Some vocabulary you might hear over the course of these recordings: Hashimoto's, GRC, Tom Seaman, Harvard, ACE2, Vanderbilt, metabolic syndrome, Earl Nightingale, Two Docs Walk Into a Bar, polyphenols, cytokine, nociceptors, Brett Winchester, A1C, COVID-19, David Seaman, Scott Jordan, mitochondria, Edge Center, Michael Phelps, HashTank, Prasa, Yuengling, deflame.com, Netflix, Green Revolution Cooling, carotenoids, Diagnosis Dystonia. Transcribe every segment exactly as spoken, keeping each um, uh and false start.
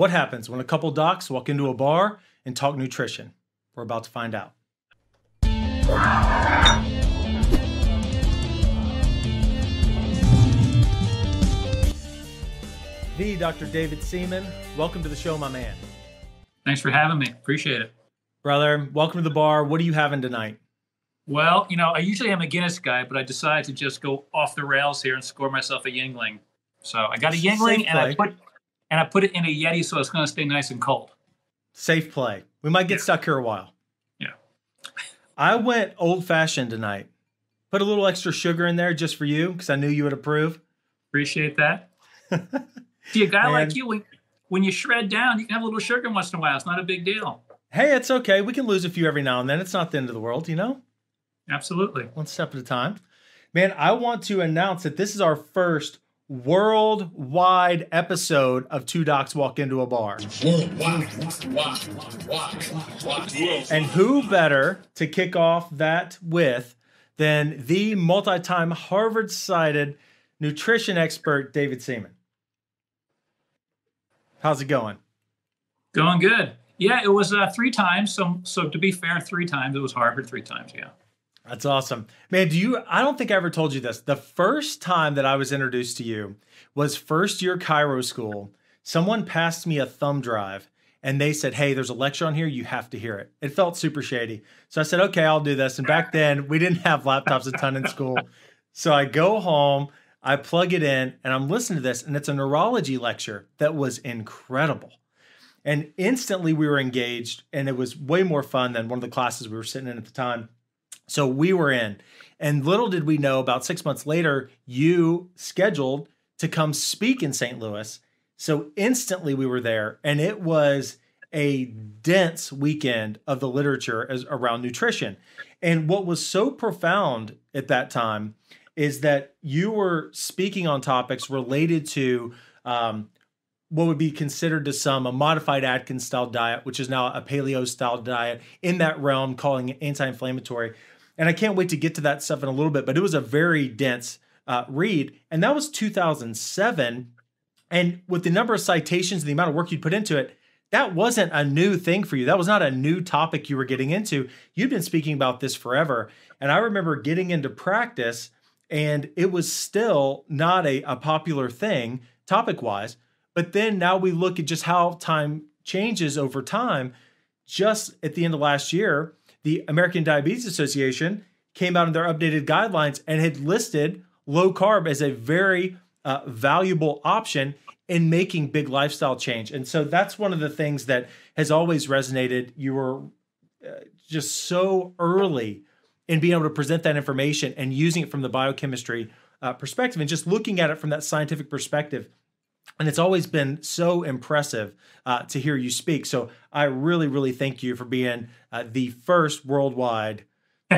What happens when a couple docs walk into a bar and talk nutrition? We're about to find out. The Doctor David Seaman, welcome to the show, my man. Thanks for having me. Appreciate it. Brother, welcome to the bar. What are you having tonight? Well, you know, I usually am a Guinness guy, but I decided to just go off the rails here and score myself a Yuengling. So I got a Yuengling and I put and I put it in a Yeti, so it's going to stay nice and cold. Safe play. We might get yeah. stuck here a while. Yeah. I went old-fashioned tonight. Put a little extra sugar in there just for you because I knew you would approve. Appreciate that. See, a guy and, like you, when, when you shred down, you can have a little sugar once in a while. It's not a big deal. Hey, it's okay. We can lose a few every now and then. It's not the end of the world, you know? Absolutely. One step at a time. Man, I want to announce that this is our first worldwide episode of Two Docs Walk Into a Bar. And who better to kick off that with than the multi-time Harvard-cited nutrition expert, David Seaman. How's it going? Going good. Yeah, it was uh, three times. So, so to be fair, three times. It was Harvard three times, yeah. That's awesome. Man, do you, I don't think I ever told you this. The first time that I was introduced to you was first year chiro school. Someone passed me a thumb drive and they said, hey, there's a lecture on here. You have to hear it. It felt super shady. So I said, okay, I'll do this. And back then we didn't have laptops a ton in school. So I go home, I plug it in and I'm listening to this, and it's a neurology lecture that was incredible. And instantly we were engaged, and it was way more fun than one of the classes we were sitting in at the time. So we were in, and little did we know, about six months later, you scheduled to come speak in Saint Louis. So instantly we were there, and it was a dense weekend of the literature as, around nutrition. And what was so profound at that time is that you were speaking on topics related to um, what would be considered to some a modified Atkins style diet, which is now a paleo style diet, in that realm, calling it anti-inflammatory. And I can't wait to get to that stuff in a little bit, but it was a very dense uh, read. And that was two thousand seven. And with the number of citations and the amount of work you'd put into it, that wasn't a new thing for you. That was not a new topic you were getting into. You'd been speaking about this forever. And I remember getting into practice, and it was still not a, a popular thing topic-wise. But then now we look at just how time changes over time. Just at the end of last year, the American Diabetes Association came out in their updated guidelines and had listed low carb as a very uh, valuable option in making big lifestyle change. And so that's one of the things that has always resonated. You were uh, just so early in being able to present that information and using it from the biochemistry uh, perspective and just looking at it from that scientific perspective. And it's always been so impressive uh, to hear you speak. So I really, really thank you for being uh, the first worldwide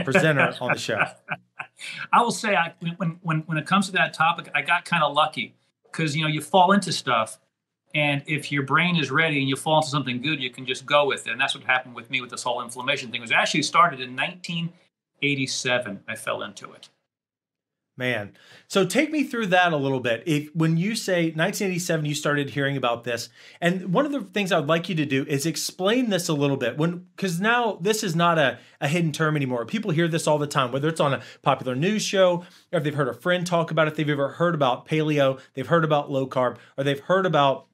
presenter on the show. I will say, I, when, when, when it comes to that topic, I got kind of lucky because, you know, you fall into stuff. And if your brain is ready and you fall into something good, you can just go with it. And that's what happened with me with this whole inflammation thing. It was actually started in nineteen eighty-seven. I fell into it. Man. So take me through that a little bit. If, when you say nineteen eighty-seven, you started hearing about this. And one of the things I'd like you to do is explain this a little bit, when, because now this is not a, a hidden term anymore. People hear this all the time, whether it's on a popular news show, or if they've heard a friend talk about it, they've ever heard about paleo, they've heard about low carb, or they've heard about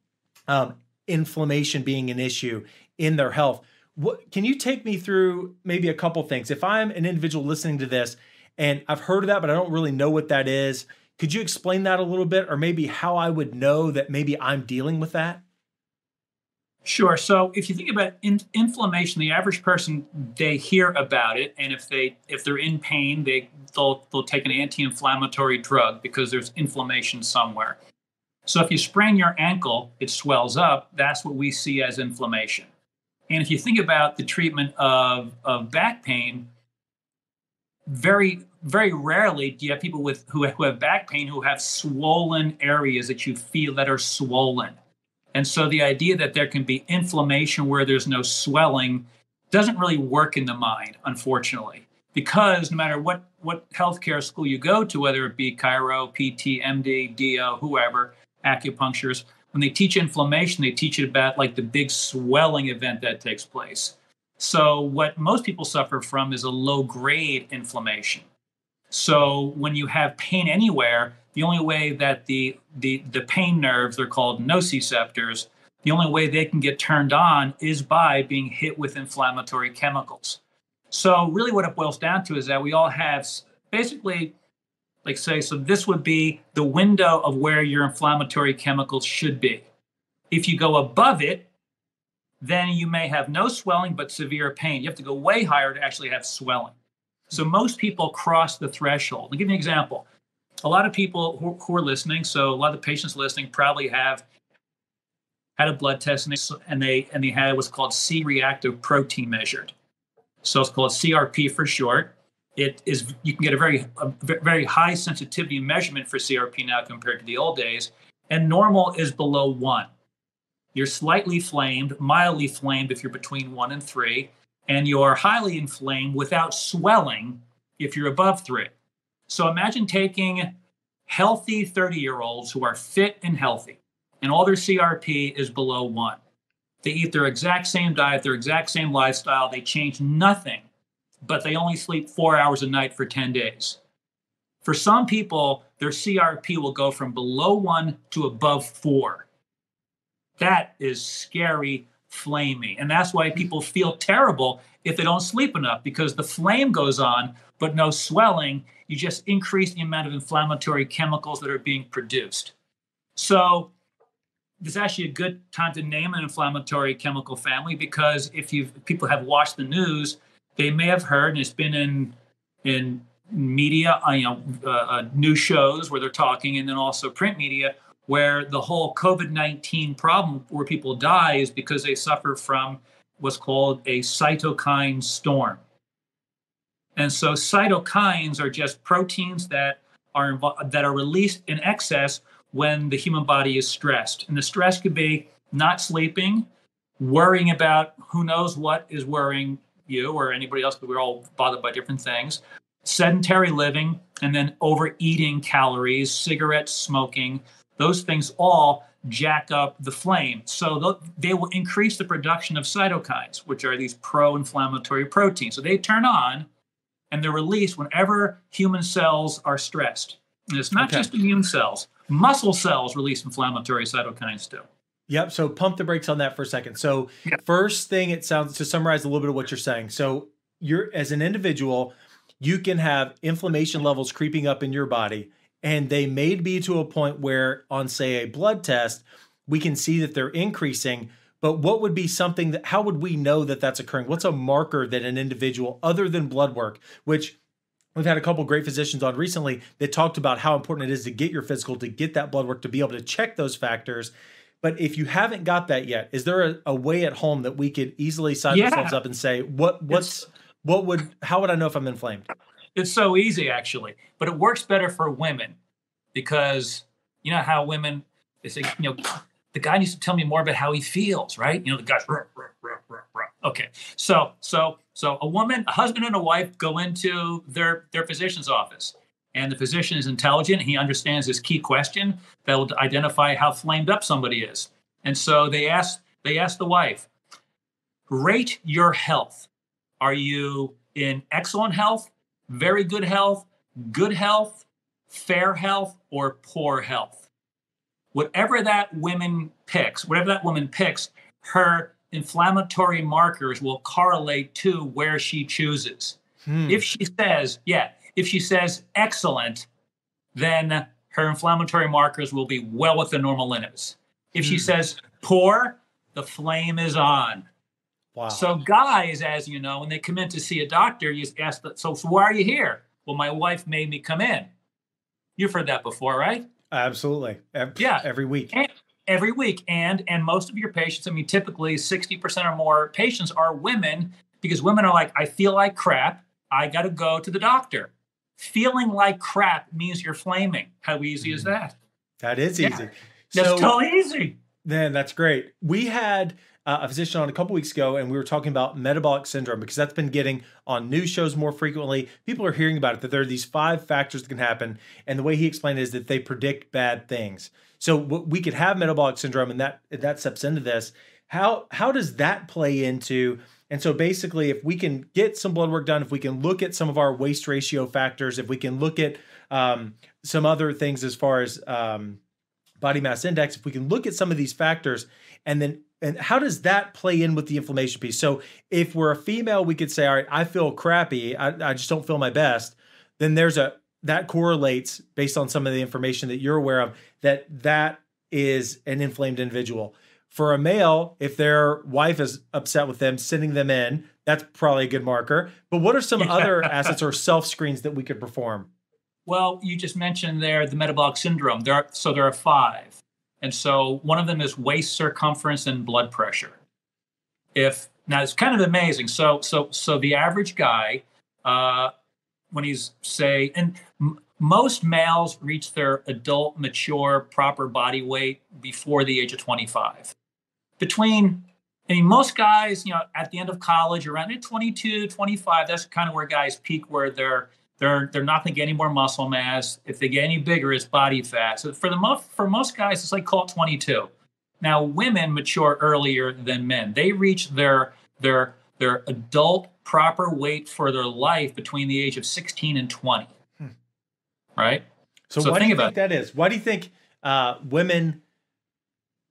um, inflammation being an issue in their health. What, can you take me through maybe a couple things? If I'm an individual listening to this, and I've heard of that, but I don't really know what that is. Could you explain that a little bit, or maybe how I would know that maybe I'm dealing with that? Sure. So if you think about in inflammation, the average person, they hear about it. And if, they, if they're in pain, they, they'll, they'll take an anti-inflammatory drug because there's inflammation somewhere. So if you sprain your ankle, it swells up. That's what we see as inflammation. And if you think about the treatment of, of back pain, very, very rarely do you have people with who, who have back pain who have swollen areas that you feel that are swollen. And so the idea that there can be inflammation where there's no swelling doesn't really work in the mind, unfortunately, because no matter what, what healthcare school you go to, whether it be chiro, P T, M D, D O, whoever, acupuncturist, When they teach inflammation, they teach it about like the big swelling event that takes place. So what most people suffer from is a low-grade inflammation. So when you have pain anywhere, the only way that the, the, the pain nerves, they're called nociceptors, the only way they can get turned on is by being hit with inflammatory chemicals. So really what it boils down to is that we all have basically, like say, so this would be the window of where your inflammatory chemicals should be. If you go above it, then you may have no swelling but severe pain. You have to go way higher to actually have swelling. So most people cross the threshold. I'll give you an example. A lot of people who, who are listening, so a lot of the patients listening probably have had a blood test and they, and they, and they had what's called C reactive protein measured. So it's called C R P for short. It is, you can get a very, a very high sensitivity measurement for C R P now compared to the old days. And normal is below one. You're slightly inflamed, mildly inflamed if you're between one and three, and you're highly inflamed without swelling if you're above three. So imagine taking healthy thirty-year-olds who are fit and healthy, and all their C R P is below one. They eat their exact same diet, their exact same lifestyle. They change nothing, but they only sleep four hours a night for ten days. For some people, their C R P will go from below one to above four. That is scary, flamey. And that's why people feel terrible if they don't sleep enough, because the flame goes on, but no swelling. You just increase the amount of inflammatory chemicals that are being produced. So this is actually a good time to name an inflammatory chemical family, because if you people have watched the news, they may have heard, and it's been in in media, you know, uh, uh, news shows where they're talking, and then also print media, where the whole COVID nineteen problem where people die is because they suffer from what's called a cytokine storm. And so cytokines are just proteins that are that are released in excess when the human body is stressed. And the stress could be not sleeping, worrying about who knows what is worrying you or anybody else, but we're all bothered by different things, sedentary living, and then overeating calories, cigarette smoking. Those things all jack up the flame. So they will increase the production of cytokines, which are these pro-inflammatory proteins. So they turn on and they're released whenever human cells are stressed. And it's not okay. just immune cells. Muscle cells release inflammatory cytokines too. Yep. So pump the brakes on that for a second. So yep. First thing, it sounds, to summarize a little bit of what you're saying. So you're, as an individual, you can have inflammation levels creeping up in your body, and they may be to a point where on, say, a blood test, we can see that they're increasing. But what would be something that, how would we know that that's occurring? What's a marker that an individual, other than blood work, which we've had a couple of great physicians on recently that talked about how important it is to get your physical, to get that blood work, to be able to check those factors. But if you haven't got that yet, is there a, a way at home that we could easily sign yeah. ourselves up and say, what, what's, it's, what would, how would I know if I'm inflamed? It's so easy, actually, but it works better for women, because you know how women, they say, you know, the guy needs to tell me more about how he feels, right? You know, the guy's, ruh, ruh, ruh, ruh, ruh. Okay. So, so, so a woman, a husband and a wife go into their, their physician's office, and the physician is intelligent. He understands this key question that will identify how flamed up somebody is. And so they ask, they ask the wife, rate your health. Are you in excellent health, very good health, good health, fair health, or poor health? Whatever that woman picks, whatever that woman picks, her inflammatory markers will correlate to where she chooses. Hmm. If she says, yeah, if she says excellent, then her inflammatory markers will be well within normal limits. If hmm. she says poor, the flame is on. Wow. So guys, as you know, when they come in to see a doctor, you just ask, so, so why are you here? Well, my wife made me come in. You've heard that before, right? Absolutely. Every, yeah. Every week. And, every week. And and most of your patients, I mean, typically sixty percent or more patients are women, because women are like, I feel like crap. I got to go to the doctor. Feeling like crap means you're flaming. How easy mm. is that? That is yeah. easy. That's so totally easy. Man, that's great. We had uh, a physician on a couple weeks ago, and we were talking about metabolic syndrome because that's been getting on news shows more frequently. People are hearing about it, that there are these five factors that can happen. And the way he explained it is that they predict bad things. So we could have metabolic syndrome, and that that steps into this. How, how does that play into... And so basically, if we can get some blood work done, if we can look at some of our waist ratio factors, if we can look at um, some other things as far as um, body mass index, if we can look at some of these factors, and then and how does that play in with the inflammation piece? So if we're a female, we could say, all right, I feel crappy. I, I just don't feel my best. Then there's a that correlates based on some of the information that you're aware of, that that is an inflamed individual. For a male, if their wife is upset with them, sending them in, that's probably a good marker. But what are some other assets or self-screens that we could perform? Well, you just mentioned there the metabolic syndrome. There are, so there are five. And so one of them is waist circumference and blood pressure. If now it's kind of amazing. So so so the average guy, uh, when he's say, and m most males reach their adult, mature, proper body weight before the age of twenty-five. Between, I mean, most guys, you know, at the end of college, around twenty-two, twenty-five, that's kind of where guys peak, where they're they're they're not going to get any more muscle mass. If they get any bigger, it's body fat. So for the most for most guys, it's like call it twenty-two. Now, women mature earlier than men. They reach their their their adult proper weight for their life between the age of sixteen and twenty. Hmm. Right. So, so why do you think that is? Why do you think uh, women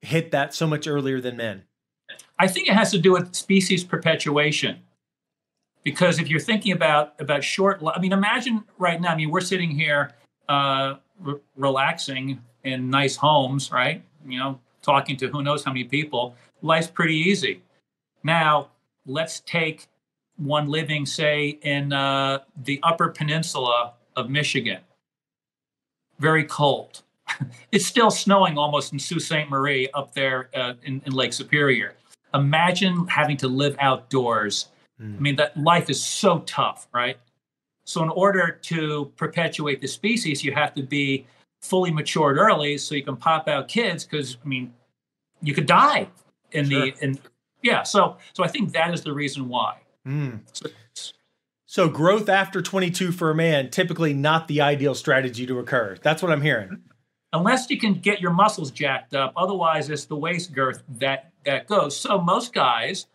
hit that so much earlier than men? I think it has to do with species perpetuation. Because if you're thinking about about short, I mean, imagine right now. I mean, we're sitting here uh, re relaxing in nice homes, right? You know, talking to who knows how many people. Life's pretty easy. Now, let's take one living, say, in uh, the Upper Peninsula of Michigan. Very cold. It's still snowing almost in Sault Ste. Marie up there uh, in, in Lake Superior. Imagine having to live outdoors. I mean, that life is so tough, right? So in order to perpetuate the species, you have to be fully matured early so you can pop out kids, because, I mean, you could die in sure. the, in, yeah. So, so I think that is the reason why. Mm. So, so growth after twenty-two for a man, typically not the ideal strategy to occur. That's what I'm hearing. Unless you can get your muscles jacked up. Otherwise, it's the waist girth that, that goes. So most guys...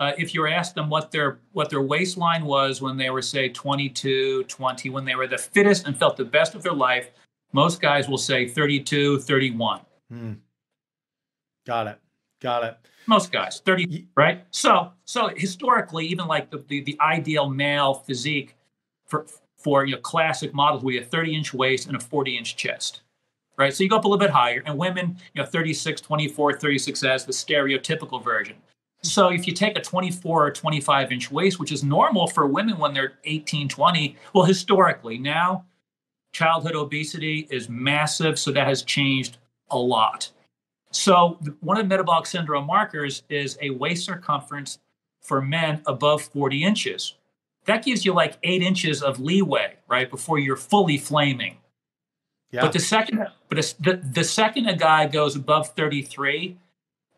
Uh, if you asked them what their what their waistline was when they were, say, twenty-two, twenty, when they were the fittest and felt the best of their life, most guys will say thirty-two, thirty-one. Mm. Got it. Got it. Most guys, thirty, right? So so historically, even like the, the, the ideal male physique for, for you know, classic models, we have a thirty-inch waist and a forty-inch chest, right? So you go up a little bit higher. And women, you know, thirty-six, twenty-four, thirty-six as the stereotypical version. So if you take a twenty-four or twenty-five inch waist, which is normal for women when they're eighteen, twenty, well, historically now childhood obesity is massive. So that has changed a lot. So one of the metabolic syndrome markers is a waist circumference for men above forty inches. That gives you like eight inches of leeway, right, before you're fully flaming. Yeah. But the second, but the, the second a guy goes above thirty-three,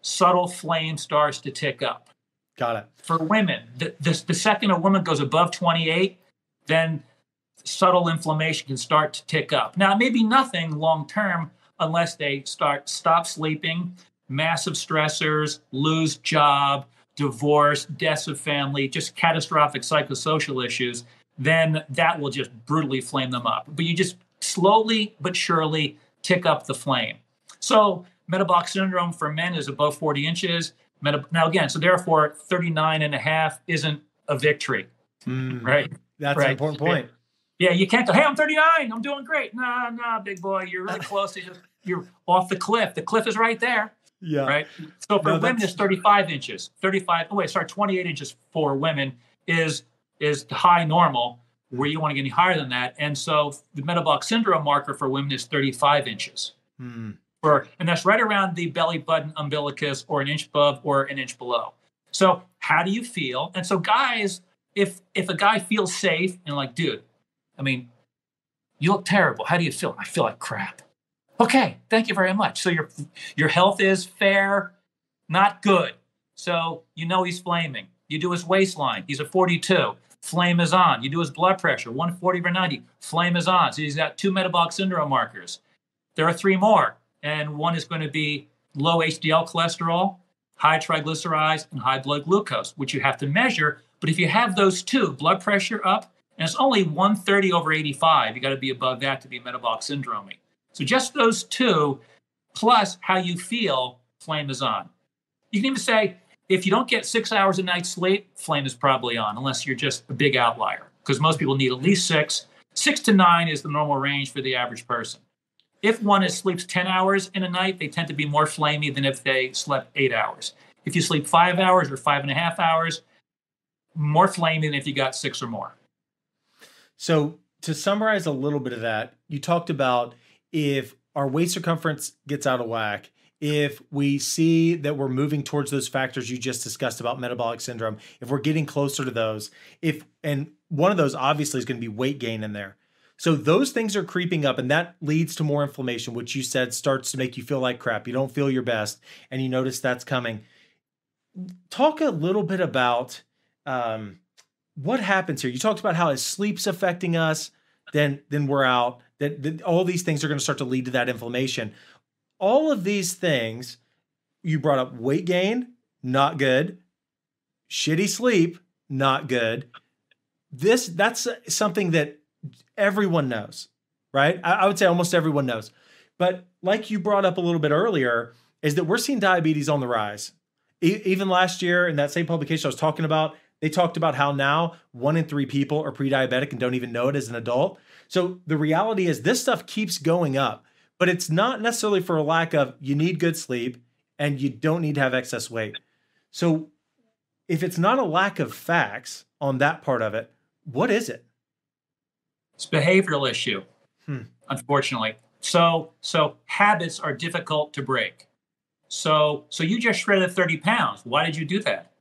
subtle flame starts to tick up. Got it. For women, the, the, the second a woman goes above twenty-eight, then subtle inflammation can start to tick up. Now, maybe nothing long-term unless they start stop sleeping, massive stressors, lose job, divorce, deaths of family, just catastrophic psychosocial issues, then that will just brutally flame them up. But you just slowly but surely tick up the flame. So metabolic syndrome for men is above forty inches. Meta now, again, so therefore thirty-nine and a half isn't a victory, mm, right? That's right. An important point. Yeah, you can't go, hey, I'm thirty-nine, I'm doing great. Nah, nah, big boy, you're really close. To just, you're off the cliff. The cliff is right there, yeah. Right? So for no, women, it's thirty-five inches. thirty-five, oh wait, sorry, twenty-eight inches for women is, is high normal, where you want to get any higher than that. And so the metabolic syndrome marker for women is thirty-five inches. Mm. Or, and that's right around the belly button umbilicus, or an inch above or an inch below. So how do you feel? And so guys, if if a guy feels safe and like, dude, I mean, you look terrible. How do you feel? I feel like crap. okay, thank you very much. So your your health is fair, not good. So you know he's flaming. You do his waistline. He's a forty-two. Flame is on. You do his blood pressure, one forty over ninety. Flame is on. So he's got two metabolic syndrome markers. There are three more. And one is going to be low H D L cholesterol, high triglycerides, and high blood glucose, which you have to measure. But if you have those two, blood pressure up, and it's only one thirty over eighty-five, you got to be above that to be metabolic syndrome. So just those two, plus how you feel, flame is on. You can even say, if you don't get six hours a night sleep, flame is probably on, unless you're just a big outlier, because most people need at least six. Six to nine is the normal range for the average person. If one is, sleeps ten hours in a night, they tend to be more flamey than if they slept eight hours. If you sleep five hours or five and a half hours, more flamey than if you got six or more. So to summarize a little bit of that, you talked about if our waist circumference gets out of whack, if we see that we're moving towards those factors you just discussed about metabolic syndrome, if we're getting closer to those, if, and one of those obviously is going to be weight gain in there. So those things are creeping up, and that leads to more inflammation, which you said starts to make you feel like crap. You don't feel your best, and you notice that's coming. Talk a little bit about um, what happens here. You talked about how sleep's affecting us, then, then we're out. That, that all these things are going to start to lead to that inflammation. All of these things, you brought up weight gain, not good. Shitty sleep, not good. This, that's something that everyone knows, right? I, I would say almost everyone knows. But like you brought up a little bit earlier, is that we're seeing diabetes on the rise. E- even last year in that same publication I was talking about, they talked about how now one in three people are pre-diabetic and don't even know it as an adult. So the reality is this stuff keeps going up, but it's not necessarily for a lack of, you need good sleep and you don't need to have excess weight. So if it's not a lack of facts on that part of it, what is it? It's a behavioral issue, hmm. unfortunately. So, so habits are difficult to break. So, so you just shredded thirty pounds. Why did you do that?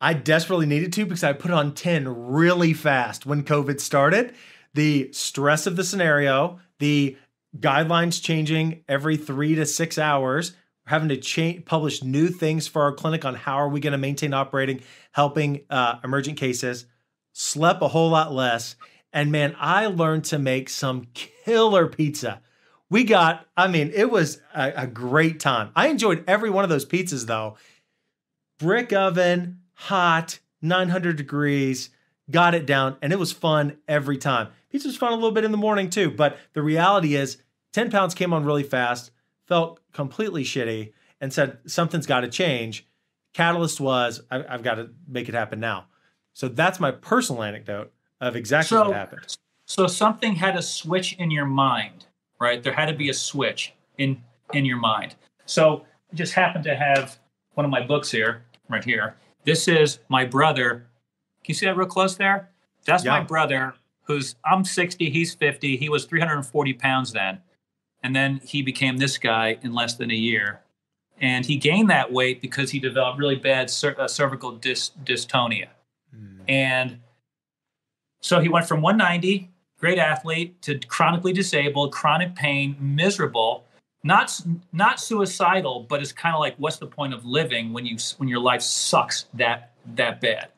I desperately needed to because I put on ten really fast when COVID started. The stress of the scenario, the guidelines changing every three to six hours, having to change, publish new things for our clinic on how are we going to maintain operating, helping uh, emergent cases. Slept a whole lot less. And man, I learned to make some killer pizza. We got, I mean, it was a, a great time. I enjoyed every one of those pizzas though. Brick oven, hot, nine hundred degrees, got it down. And it was fun every time. Pizza was fun a little bit in the morning too. But the reality is ten pounds came on really fast, felt completely shitty and said, something's got to change. Catalyst was, I, I've got to make it happen now. So that's my personal anecdote of exactly so, what happened. So something had to switch in your mind, right? There had to be a switch in, in your mind. So I just happened to have one of my books here, right here. This is my brother. Can you see that real close there? That's yeah. my brother who's, I'm sixty, he's fifty. He was three hundred forty pounds then. And then he became this guy in less than a year. And he gained that weight because he developed really bad cer uh, cervical dys dystonia. And so he went from one ninety, great athlete, to chronically disabled, chronic pain, miserable, not not suicidal, but it's kind of like, what's the point of living when you when your life sucks that that bad?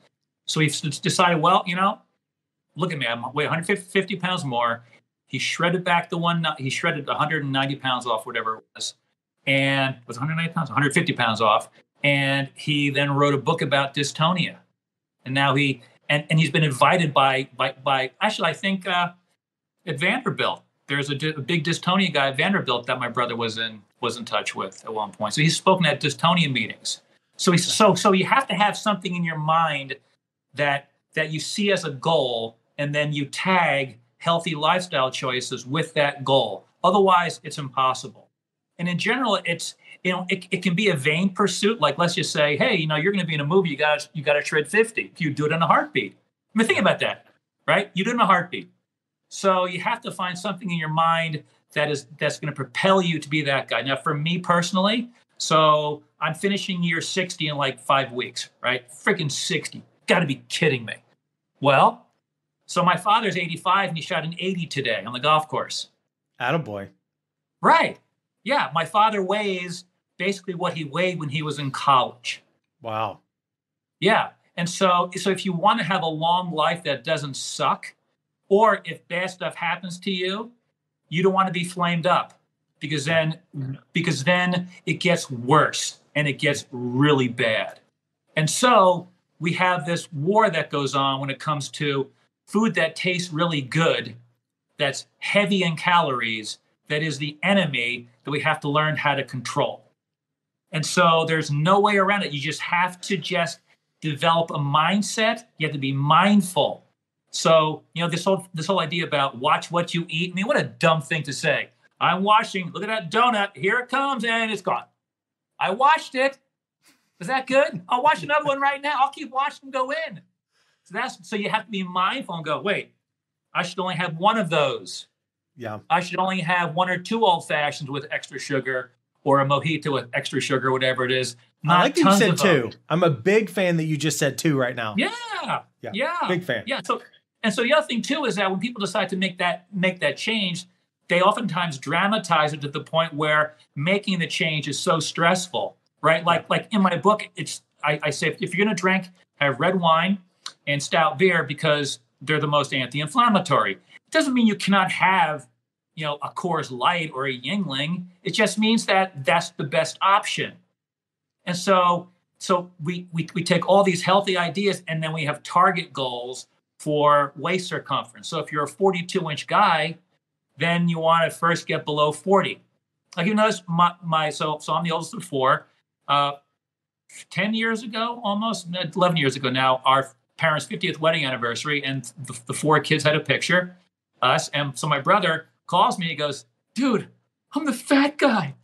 So he decided, well, you know, look at me, I'm weigh one hundred fifty pounds more. He shredded back the one, he shredded one hundred ninety pounds off, whatever it was, and was one hundred ninety pounds, one hundred fifty pounds off, and he then wrote a book about dystonia. And now he, and, and he's been invited by, by, by actually, I think uh, at Vanderbilt, there's a, a big dystonia guy at Vanderbilt that my brother was in, was in touch with at one point. So he's spoken at dystonia meetings. So he's, so, so you have to have something in your mind that, that you see as a goal, and then you tag healthy lifestyle choices with that goal. Otherwise it's impossible. And in general, it's, you know, it, it can be a vain pursuit. Like, let's just say, hey, you know, you're going to be in a movie. You got you got to shred fifty. You do it in a heartbeat. I mean, think about that, right? You do it in a heartbeat. So you have to find something in your mind that is that's going to propel you to be that guy. Now, for me personally, so I'm finishing year sixty in like five weeks, right? Freaking sixty. Got to be kidding me. Well, so my father's eighty-five and he shot an eighty today on the golf course. Attaboy. Right. Yeah. My father weighs basically what he weighed when he was in college. Wow. Yeah. And so, so if you want to have a long life that doesn't suck, or if bad stuff happens to you, you don't want to be flamed up, because then, because then it gets worse and it gets really bad. And so we have this war that goes on when it comes to food that tastes really good, that's heavy in calories, that is the enemy that we have to learn how to control. And so there's no way around it. You just have to just develop a mindset. You have to be mindful. So, you know, this whole this whole idea about watch what you eat. I mean, what a dumb thing to say. I'm watching. Look at that donut. Here it comes, and it's gone. I watched it. Was that good? I'll watch another one right now. I'll keep watching them go in. So that's so you have to be mindful and go, wait, I should only have one of those. Yeah. I should only have one or two old fashions with extra sugar, or a mojito with extra sugar, whatever it is. Not I like that you said two. I'm a big fan that you just said two right now. Yeah. Yeah. Yeah. Big fan. Yeah. So and so the other thing too is that when people decide to make that make that change, they oftentimes dramatize it to the point where making the change is so stressful. Right. Like yeah. like in my book, it's I, I say if, if you're gonna drink, have red wine and stout beer because they're the most anti-inflammatory. It doesn't mean you cannot have, you know, a Coors Light or a Yuengling. It just means that that's the best option. And so so we, we we take all these healthy ideas and then we have target goals for waist circumference. So if you're a forty-two inch guy, then you want to first get below forty. Like you notice my, my so so I'm the oldest of four. Uh, ten years ago, almost eleven years ago now, our parents' fiftieth wedding anniversary, and the, the four kids had a picture, us. And so my brother calls me, he goes, dude, I'm the fat guy.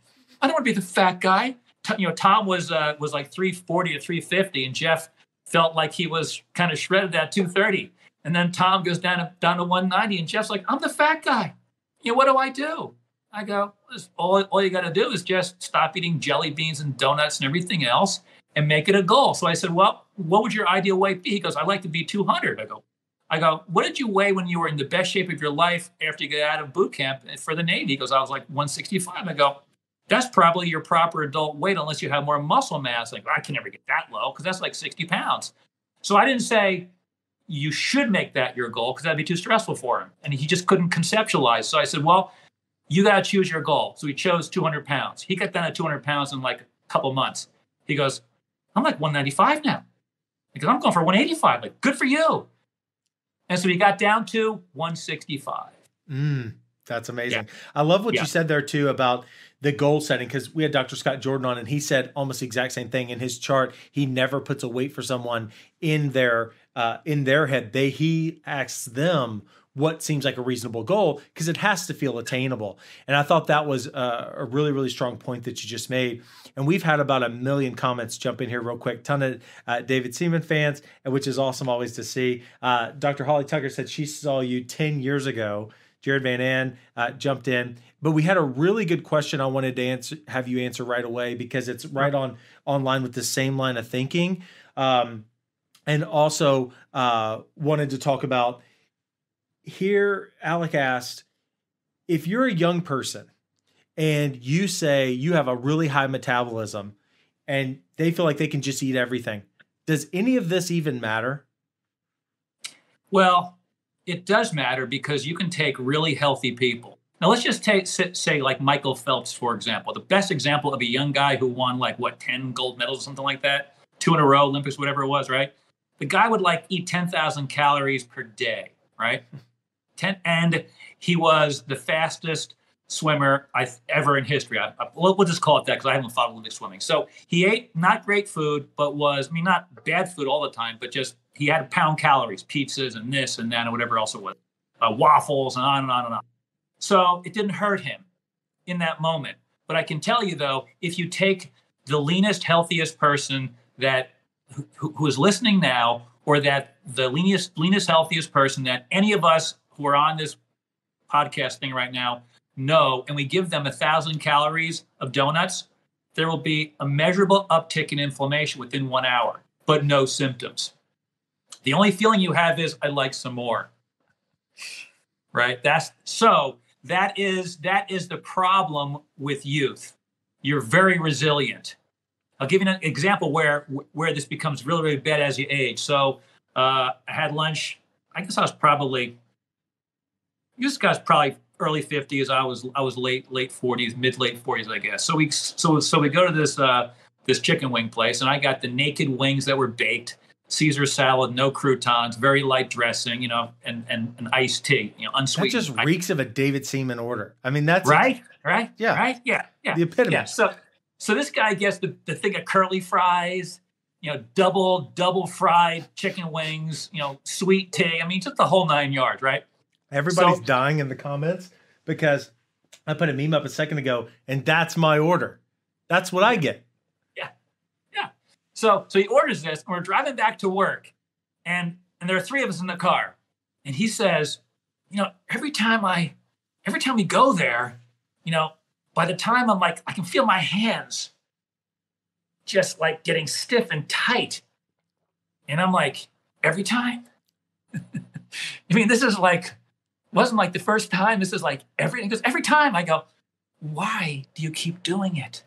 I don't want to be the fat guy. T- you know, Tom was, uh, was like three forty to three fifty. And Jeff felt like he was kind of shredded at two thirty. And then Tom goes down to, down to one ninety. And Jeff's like, I'm the fat guy. You know, what do I do? I go, all, all you got to do is just stop eating jelly beans and donuts and everything else and make it a goal. So I said, well, what would your ideal weight be? He goes, I'd like to be two hundred. I go, I go, what did you weigh when you were in the best shape of your life after you got out of boot camp for the Navy? He goes, I was like one sixty-five. I go, that's probably your proper adult weight unless you have more muscle mass. Like, I can never get that low because that's like sixty pounds. So I didn't say you should make that your goal because that'd be too stressful for him. And he just couldn't conceptualize. So I said, well, you got to choose your goal. So he chose two hundred pounds. He got down to two hundred pounds in like a couple months. He goes, I'm like one ninety-five now. Because I'm going for one eighty-five. Like, good for you. And so he got down to one sixty-five. Mm, that's amazing. Yeah. I love what yeah. you said there too about the goal setting, because we had Doctor Scott Jordan on and he said almost the exact same thing in his chart. He never puts a weight for someone in their uh, in their head. They he asks them what seems like a reasonable goal because it has to feel attainable. And I thought that was a, a really, really strong point that you just made. And we've had about a million comments jump in here real quick. Ton of uh, David Seaman fans, which is awesome always to see. Uh, Doctor Holly Tucker said she saw you ten years ago. Jared Van Ann uh, jumped in. But we had a really good question I wanted to answer, have you answer right away because it's right on online with the same line of thinking. Um, and also uh, wanted to talk about here, Alec asked, if you're a young person and you say you have a really high metabolism and they feel like they can just eat everything, does any of this even matter? Well, it does matter because you can take really healthy people. Now, let's just take, say like Michael Phelps, for example, the best example of a young guy who won like, what, ten gold medals or something like that, two in a row, Olympics, whatever it was, right? The guy would like eat ten thousand calories per day, right? Ten, and he was the fastest swimmer I've ever in history. I, I, we'll just call it that because I haven't followed Olympic swimming. So he ate not great food, but was, I mean, not bad food all the time, but just he had to pound calories, pizzas and this and that and whatever else it was, uh, waffles and on and on and on. So it didn't hurt him in that moment. But I can tell you, though, if you take the leanest, healthiest person that who, who is listening now, or that the leanest, leanest, healthiest person that any of us who are on this podcast thing right now know, and we give them a thousand calories of donuts, there will be a measurable uptick in inflammation within one hour, but no symptoms. The only feeling you have is, I'd like some more, right? That's so. that is that is the problem with youth. You're very resilient. I'll give you an example where where this becomes really, really bad as you age. So uh, I had lunch. I guess I was probably, this guy's probably early fifties. I was I was late late forties, mid late forties, I guess. So we so so we go to this uh, this chicken wing place, and I got the naked wings that were baked, Caesar salad, no croutons, very light dressing, you know, and and an iced tea, you know, unsweetened. That just reeks I, of a David Seaman order. I mean, that's right, a, right, yeah, right, yeah, yeah. The epitome. Yeah. So so this guy gets the the thing of curly fries, you know, double double fried chicken wings, you know, sweet tea. I mean, just the whole nine yards, right? Everybody's so, dying in the comments because I put a meme up a second ago, and that's my order. That's what I get. Yeah, yeah. So, so he orders this, and we're driving back to work, and and there are three of us in the car, and he says, you know, every time I, every time we go there, you know, by the time I'm like, I can feel my hands just like getting stiff and tight, and I'm like, every time. I mean, this is like. Wasn't like the first time. This is like every, because every time I go, why do you keep doing it?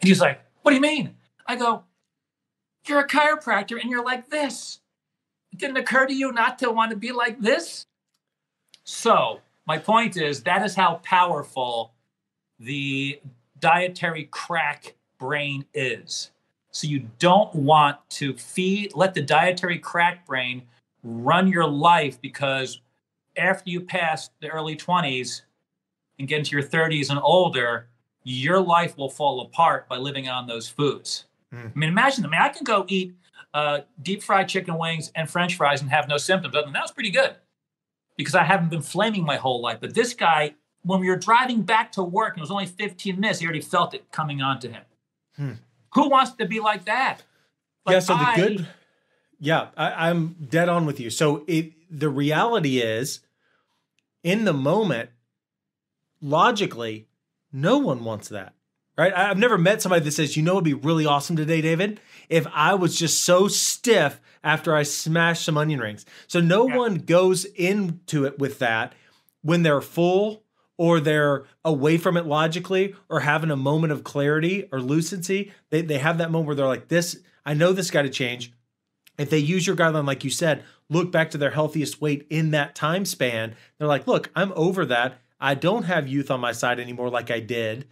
And he's like, what do you mean? I go, you're a chiropractor and you're like this. It didn't occur to you not to want to be like this. So my point is that is how powerful the dietary crack brain is. So you don't want to feed, let the dietary crack brain run your life, because after you pass the early twenties and get into your thirties and older, your life will fall apart by living on those foods. Mm. I mean, imagine, I mean, I can go eat uh, deep fried chicken wings and French fries and have no symptoms. Other than that, was pretty good because I haven't been flaming my whole life. But this guy, when we were driving back to work, and it was only fifteen minutes, he already felt it coming on to him. Mm. Who wants to be like that? Like yeah, so the I, good, yeah, I, I'm dead on with you. So it, the reality is, in the moment, logically, no one wants that, right? I've never met somebody that says, you know, it'd be really awesome today, David, if I was just so stiff after I smashed some onion rings. So no yeah. one goes into it with that when they're full or they're away from it logically or having a moment of clarity or lucency. They, they have that moment where they're like, this, I know this got to change. If they use your guideline, like you said, look back to their healthiest weight in that time span. They're like, look, I'm over that. I don't have youth on my side anymore like I did.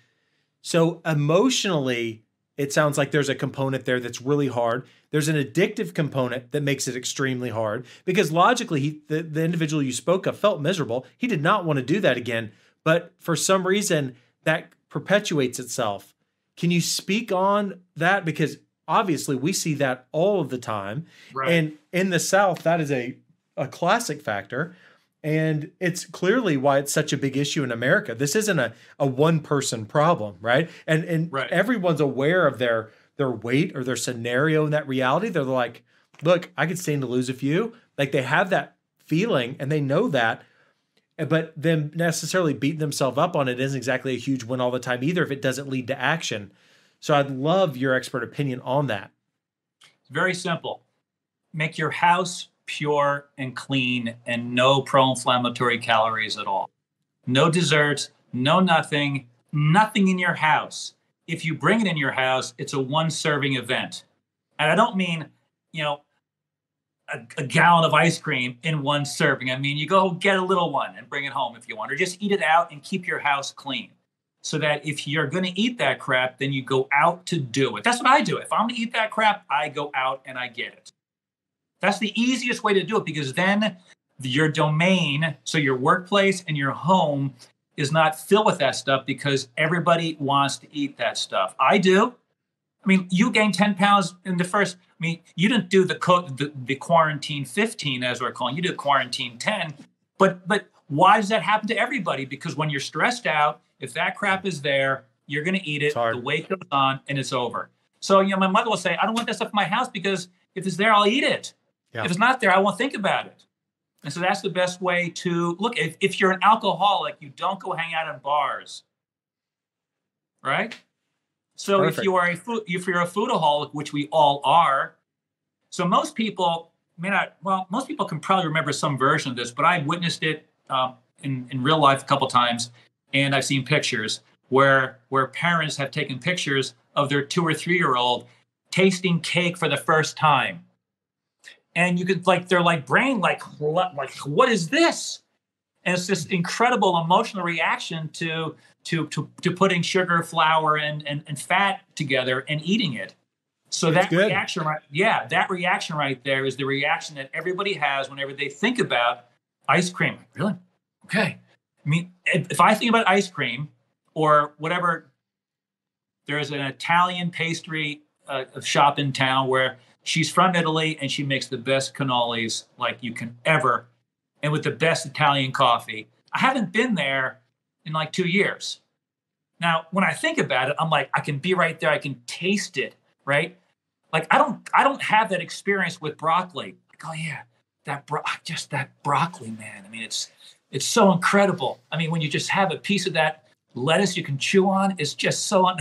So emotionally, it sounds like there's a component there that's really hard. There's an addictive component that makes it extremely hard because logically, he, the, the individual you spoke of felt miserable. He did not want to do that again. But for some reason, that perpetuates itself. Can you speak on that? Because obviously, we see that all of the time. Right. And in the South, that is a, a classic factor. And it's clearly why it's such a big issue in America. This isn't a, a one-person problem, right? And and right. everyone's aware of their, their weight or their scenario and that reality. They're like, look, I could stand to lose a few. Like they have that feeling and they know that. But them necessarily beating themselves up on it isn't exactly a huge win all the time either if it doesn't lead to action. So I'd love your expert opinion on that. It's very simple. Make your house pure and clean and no pro-inflammatory calories at all. No desserts, no nothing, nothing in your house. If you bring it in your house, it's a one-serving event. And I don't mean, you know, a, a gallon of ice cream in one serving. I mean, you go get a little one and bring it home if you want, or just eat it out and keep your house clean. So that if you're going to eat that crap, then you go out to do it. That's what I do. If I'm going to eat that crap, I go out and I get it. That's the easiest way to do it because then your domain, so your workplace and your home, is not filled with that stuff because everybody wants to eat that stuff. I do. I mean, you gained ten pounds in the first, I mean, you didn't do the co- the, the quarantine fifteen, as we're calling it. You did quarantine ten. But but why does that happen to everybody? Because when you're stressed out, if that crap is there, you're going to eat it. The weight goes on and it's over. So, you know, my mother will say, I don't want that stuff in my house because if it's there, I'll eat it. Yeah. If it's not there, I won't think about it. And so that's the best way to look. If, if you're an alcoholic, you don't go hang out in bars. Right? So Perfect. if you are a food, if you're a foodaholic, which we all are. So most people may not, well, most people can probably remember some version of this, but I witnessed it. Um, in, in real life a couple times, and I've seen pictures where where parents have taken pictures of their two or three-year-old tasting cake for the first time. And you could like, they're like brain, like, like, what is this? And it's this incredible emotional reaction to to to, to putting sugar, flour, and, and and fat together and eating it. So That's that good. reaction, right? Yeah, that reaction right there is the reaction that everybody has whenever they think about ice cream. Really? Okay. I mean, if I think about ice cream or whatever, there is an Italian pastry uh, shop in town where she's from Italy and she makes the best cannolis like you can ever. And with the best Italian coffee. I haven't been there in like two years. Now, when I think about it, I'm like, I can be right there. I can taste it, right? Like I don't, I don't have that experience with broccoli. Like, oh yeah, that bro, just that broccoli, man. I mean, it's, it's so incredible. I mean, when you just have a piece of that lettuce you can chew on, it's just so. Un-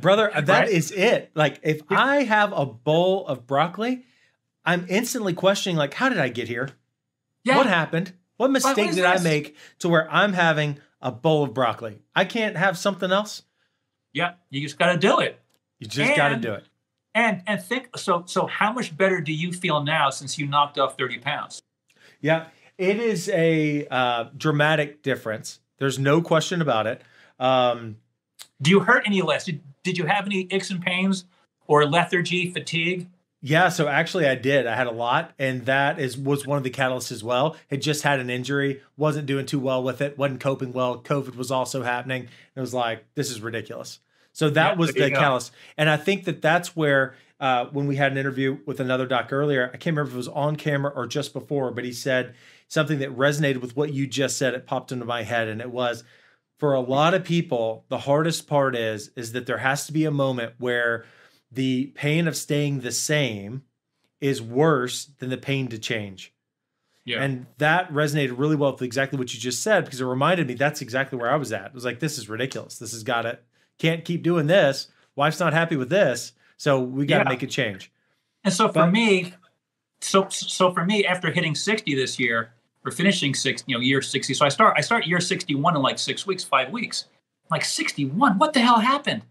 Brother, that right? is it. Like if I have a bowl of broccoli, I'm instantly questioning, like, how did I get here? Yeah. What happened? What mistake what did this? I make to where I'm having a bowl of broccoli? I can't have something else. Yeah, you just got to do it. You just got to do it. And and think so. So how much better do you feel now since you knocked off thirty pounds? Yeah, it is a uh, dramatic difference. There's no question about it. Um, do you hurt any less? Did, did you have any aches and pains or lethargy, fatigue? Yeah, so actually I did. I had a lot, and that is was one of the catalysts as well. Had just had an injury, wasn't doing too well with it, wasn't coping well. COVID was also happening. It was like, this is ridiculous. So that yeah, was the catalyst. And I think that that's where, uh, when we had an interview with another doc earlier, I can't remember if it was on camera or just before, but he said something that resonated with what you just said. It popped into my head, and it was, for a lot of people, the hardest part is, is that there has to be a moment where the pain of staying the same is worse than the pain to change. Yeah. And that resonated really well with exactly what you just said, because it reminded me that's exactly where I was at. It was like, this is ridiculous. This has got to, can't keep doing this. Wife's not happy with this. So we got to yeah. make a change. And so but, for me, so, so for me, after hitting sixty this year or finishing six, you know, year sixty. So I start, I start year sixty-one in like six weeks, five weeks, I'm like sixty-one, what the hell happened?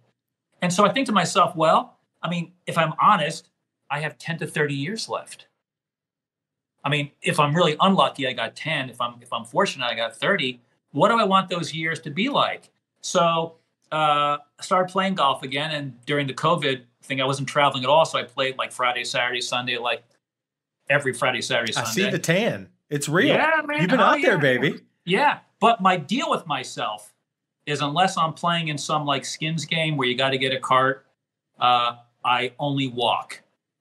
And so I think to myself, well, I mean, if I'm honest, I have ten to thirty years left. I mean, if I'm really unlucky, I got ten. If I'm if I'm fortunate, I got thirty. What do I want those years to be like? So uh, I started playing golf again. And during the COVID thing, I wasn't traveling at all. So I played like Friday, Saturday, Sunday, like every Friday, Saturday, Sunday. I see the tan. It's real. Yeah, man. You've been oh, out yeah. there, baby. Yeah. But my deal with myself is unless I'm playing in some like Skims game where you got to get a cart, uh, I only walk.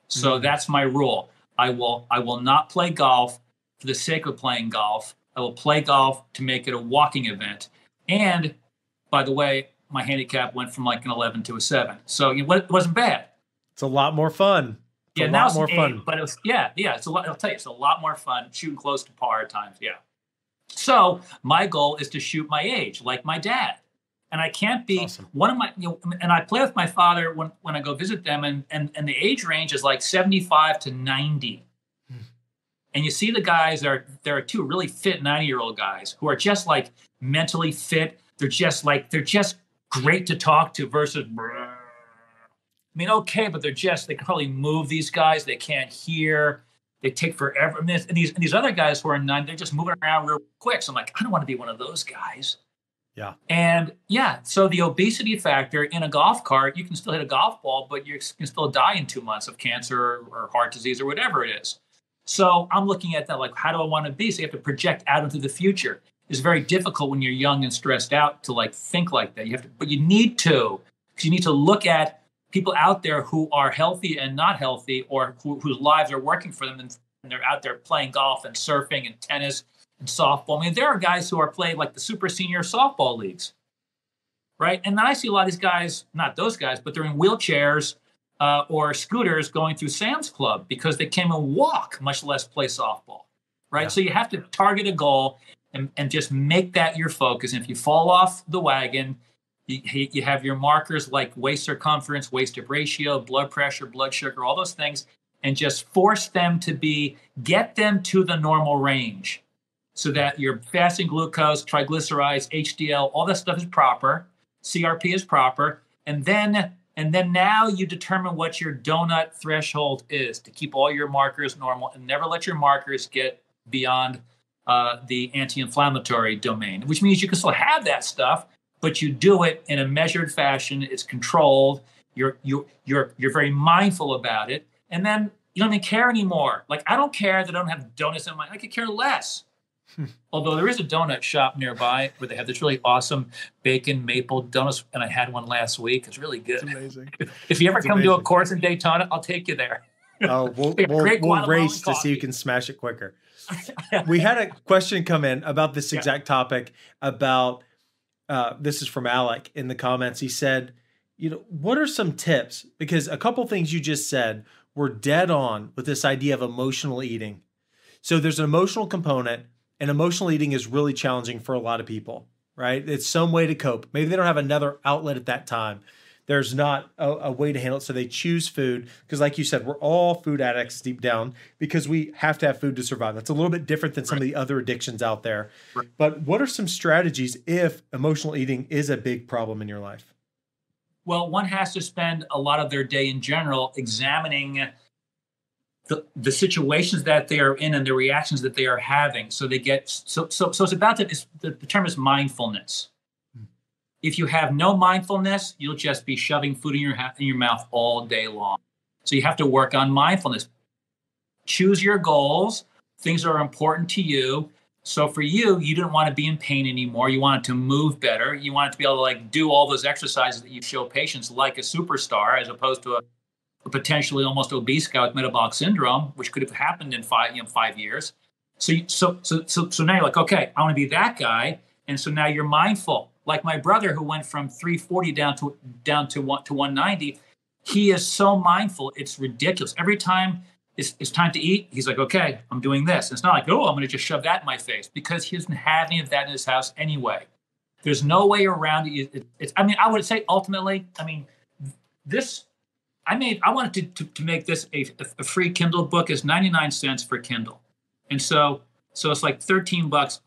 So mm-hmm. that's my rule. I will I will not play golf for the sake of playing golf. I will play golf to make it a walking event. And by the way, my handicap went from like an eleven to a seven. So it wasn't bad. It's a lot more fun. It's yeah, a lot more eight, fun. But it was, yeah, yeah, it's a lot, I'll tell you, it's a lot more fun shooting close to par at times, yeah. So my goal is to shoot my age, like my dad. And I can't be awesome. one of my, you know, and I play with my father when, when I go visit them, and, and, and the age range is like seventy-five to ninety. Mm. And you see the guys, there are, there are two really fit ninety year old guys who are just like mentally fit. They're just like, they're just great to talk to versus, I mean, okay, but they're just, they can probably move these guys. They can't hear. They take forever. And, this, and, these, and these other guys who are ninety, they're just moving around real quick. So I'm like, I don't want to be one of those guys. Yeah. And yeah, so the obesity factor in a golf cart, you can still hit a golf ball, but you can still die in two months of cancer or, or heart disease or whatever it is. So I'm looking at that, like, how do I want to be? So you have to project out into the future. It's very difficult when you're young and stressed out to like think like that. You have to, but you need to, because you need to look at people out there who are healthy and not healthy, or who, whose lives are working for them, and, and they're out there playing golf and surfing and tennis and softball. I mean, there are guys who are playing like the super senior softball leagues, right? And then I see a lot of these guys, not those guys, but they're in wheelchairs uh, or scooters going through Sam's Club because they can't even walk, much less play softball, right? Yeah. So you have to target a goal and, and just make that your focus. And if you fall off the wagon, you, you have your markers like waist circumference, waist to ratio, blood pressure, blood sugar, all those things, and just force them to be, get them to the normal range. so that your fasting glucose, triglycerides, H D L, all that stuff is proper, C R P is proper, and then and then now you determine what your donut threshold is to keep all your markers normal and never let your markers get beyond uh, the anti-inflammatory domain, which means you can still have that stuff, but you do it in a measured fashion. It's controlled. You're you you're you're very mindful about it, and then you don't even care anymore. Like, I don't care that I don't have donuts in my. I could care less. Although there is a donut shop nearby where they have this really awesome bacon maple donuts, and I had one last week. It's really good. It's amazing. If you ever it's come amazing. to a course in Daytona, I'll take you there. Oh, we'll we'll, we'll race to see who can smash it quicker. We had a question come in about this exact yeah. topic. About uh, this is from Alec in the comments. He said, you know, what are some tips? Because a couple things you just said were dead on with this idea of emotional eating. So there's an emotional component, and emotional eating is really challenging for a lot of people, right? It's some way to cope. Maybe they don't have another outlet at that time. There's not a, a way to handle it, so they choose food. Because like you said, we're all food addicts deep down because we have to have food to survive. That's a little bit different than some right. of the other addictions out there. Right. But what are some strategies if emotional eating is a big problem in your life? Well, one has to spend a lot of their day in general examining the, the situations that they are in and the reactions that they are having. So they get, so so, so it's about that, it's, the, the term is mindfulness. Mm. If you have no mindfulness, you'll just be shoving food in your, in your mouth all day long. So you have to work on mindfulness. Choose your goals, things that are important to you. So for you, you didn't want to be in pain anymore. You wanted to move better. You wanted to be able to like do all those exercises that you show patients like a superstar, as opposed to a, a potentially almost obese guy with metabolic syndrome, which could have happened in five, you know, five years. So, you, so, so, so, so now you're like, okay, I want to be that guy. And so now you're mindful. Like my brother who went from three forty down to down to one, to one ninety, he is so mindful. It's ridiculous. Every time It's, it's time to eat, he's like, okay, I'm doing this. And it's not like, oh, I'm going to just shove that in my face, because he doesn't have any of that in his house anyway. There's no way around it. It's, it's, I mean, I would say ultimately, I mean, this, I made, I wanted to, to, to make this a, a free Kindle book. It's ninety-nine cents for Kindle. And so, so it's like thirteen bucks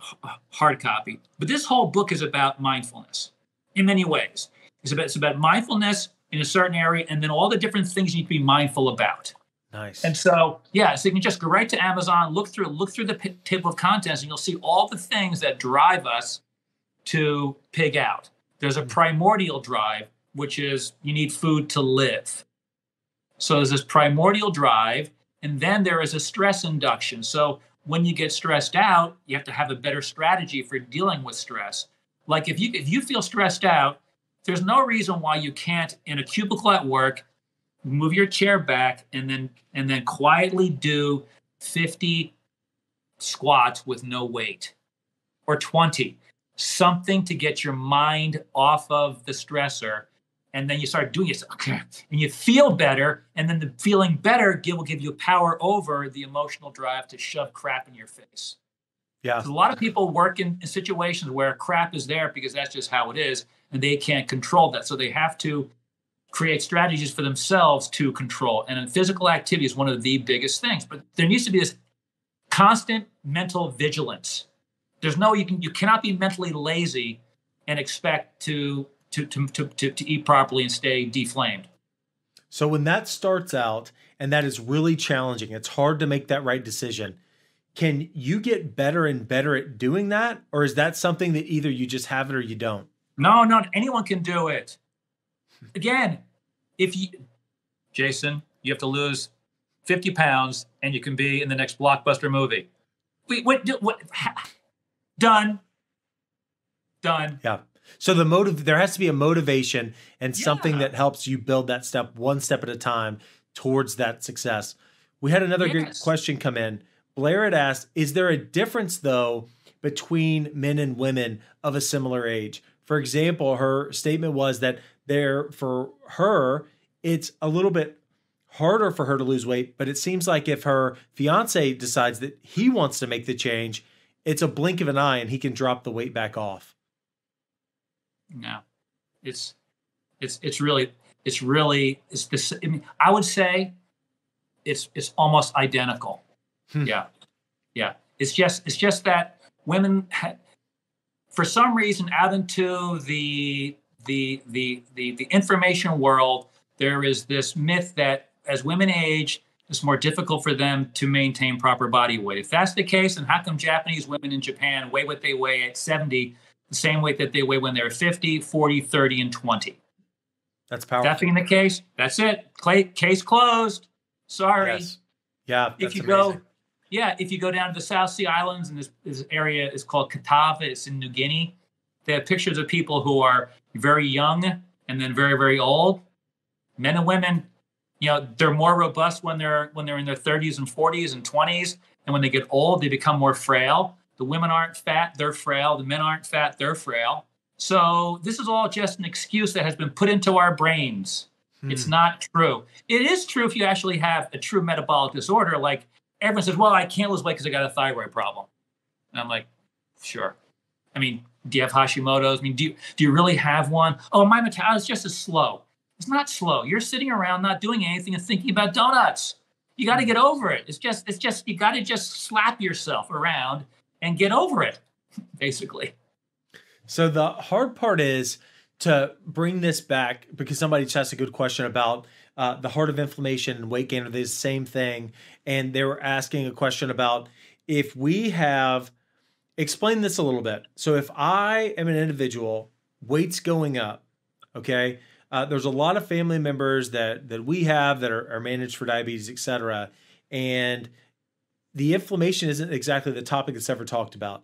hard copy. But this whole book is about mindfulness in many ways. It's about, it's about mindfulness in a certain area, and then all the different things you need to be mindful about. Nice. And so, yeah, so you can just go right to Amazon, look through, look through the p- table of contents, and you'll see all the things that drive us to pig out. There's a primordial drive, which is you need food to live. So there's this primordial drive, and then there is a stress induction. So when you get stressed out, you have to have a better strategy for dealing with stress. Like if you if you feel stressed out, there's no reason why you can't, in a cubicle at work, move your chair back and then and then quietly do fifty squats with no weight, or twenty, something to get your mind off of the stressor. And then you start doing it, okay, and you feel better. And then the feeling better give, will give you power over the emotional drive to shove crap in your face. Yeah, a lot of people work in, in situations where crap is there because that's just how it is, and they can't control that. So they have to create strategies for themselves to control. And physical activity is one of the biggest things. But there needs to be this constant mental vigilance. There's no, you can you cannot be mentally lazy and expect to to to to, to, to eat properly and stay deflamed. So when that starts out, and that is really challenging, it's hard to make that right decision. Can you get better and better at doing that? Or is that something that either you just have it or you don't? No, no, anyone can do it. Again, if you, Jason, you have to lose fifty pounds and you can be in the next blockbuster movie. Wait, what, what, ha, done, done. Yeah. So the motive, there has to be a motivation and yeah. something that helps you build that step one step at a time towards that success. We had another yes. great question come in. Blair had asked, is there a difference though between men and women of a similar age? For example, her statement was that there for her, it's a little bit harder for her to lose weight, but it seems like if her fiance decides that he wants to make the change, it's a blink of an eye and he can drop the weight back off. No, it's, it's, it's really, it's really, it's this, I mean, I would say it's, it's almost identical. Hmm. Yeah. Yeah. It's just, it's just that women had, for some reason, out into the the the the the information world, there is this myth that as women age, it's more difficult for them to maintain proper body weight. If that's the case, then how come Japanese women in Japan weigh what they weigh at seventy, the same weight that they weigh when they're fifty, forty, thirty, and twenty? That's powerful. That being the case, that's it. Case closed. Sorry. Yes. Yeah, that's if you amazing. Go, yeah, if you go down to the South Sea Islands, and this, this area is called Catawba, it's in New Guinea, they have pictures of people who are very young and then very, very old, men and women. You know, they're more robust when they're when they're in their thirties and forties and twenties. And when they get old, they become more frail. The women aren't fat, they're frail. The men aren't fat, they're frail. So this is all just an excuse that has been put into our brains. Hmm. It's not true. It is true if you actually have a true metabolic disorder. Like everyone says, well, I can't lose weight because I got a thyroid problem. And I'm like, sure. I mean, do you have Hashimoto's? I mean, do you, do you really have one? Oh, my metabolism is just as slow. It's not slow. You're sitting around not doing anything and thinking about donuts. You got to get over it. It's just, it's just, you got to just slap yourself around and get over it, basically. So the hard part is to bring this back, because somebody just asked a good question about uh, the heart of inflammation and weight gain are the same thing. And they were asking a question about if we have, explain this a little bit. So if I am an individual, weight's going up, okay? Uh, there's a lot of family members that that we have that are, are managed for diabetes, et cetera. And the inflammation isn't exactly the topic that's ever talked about.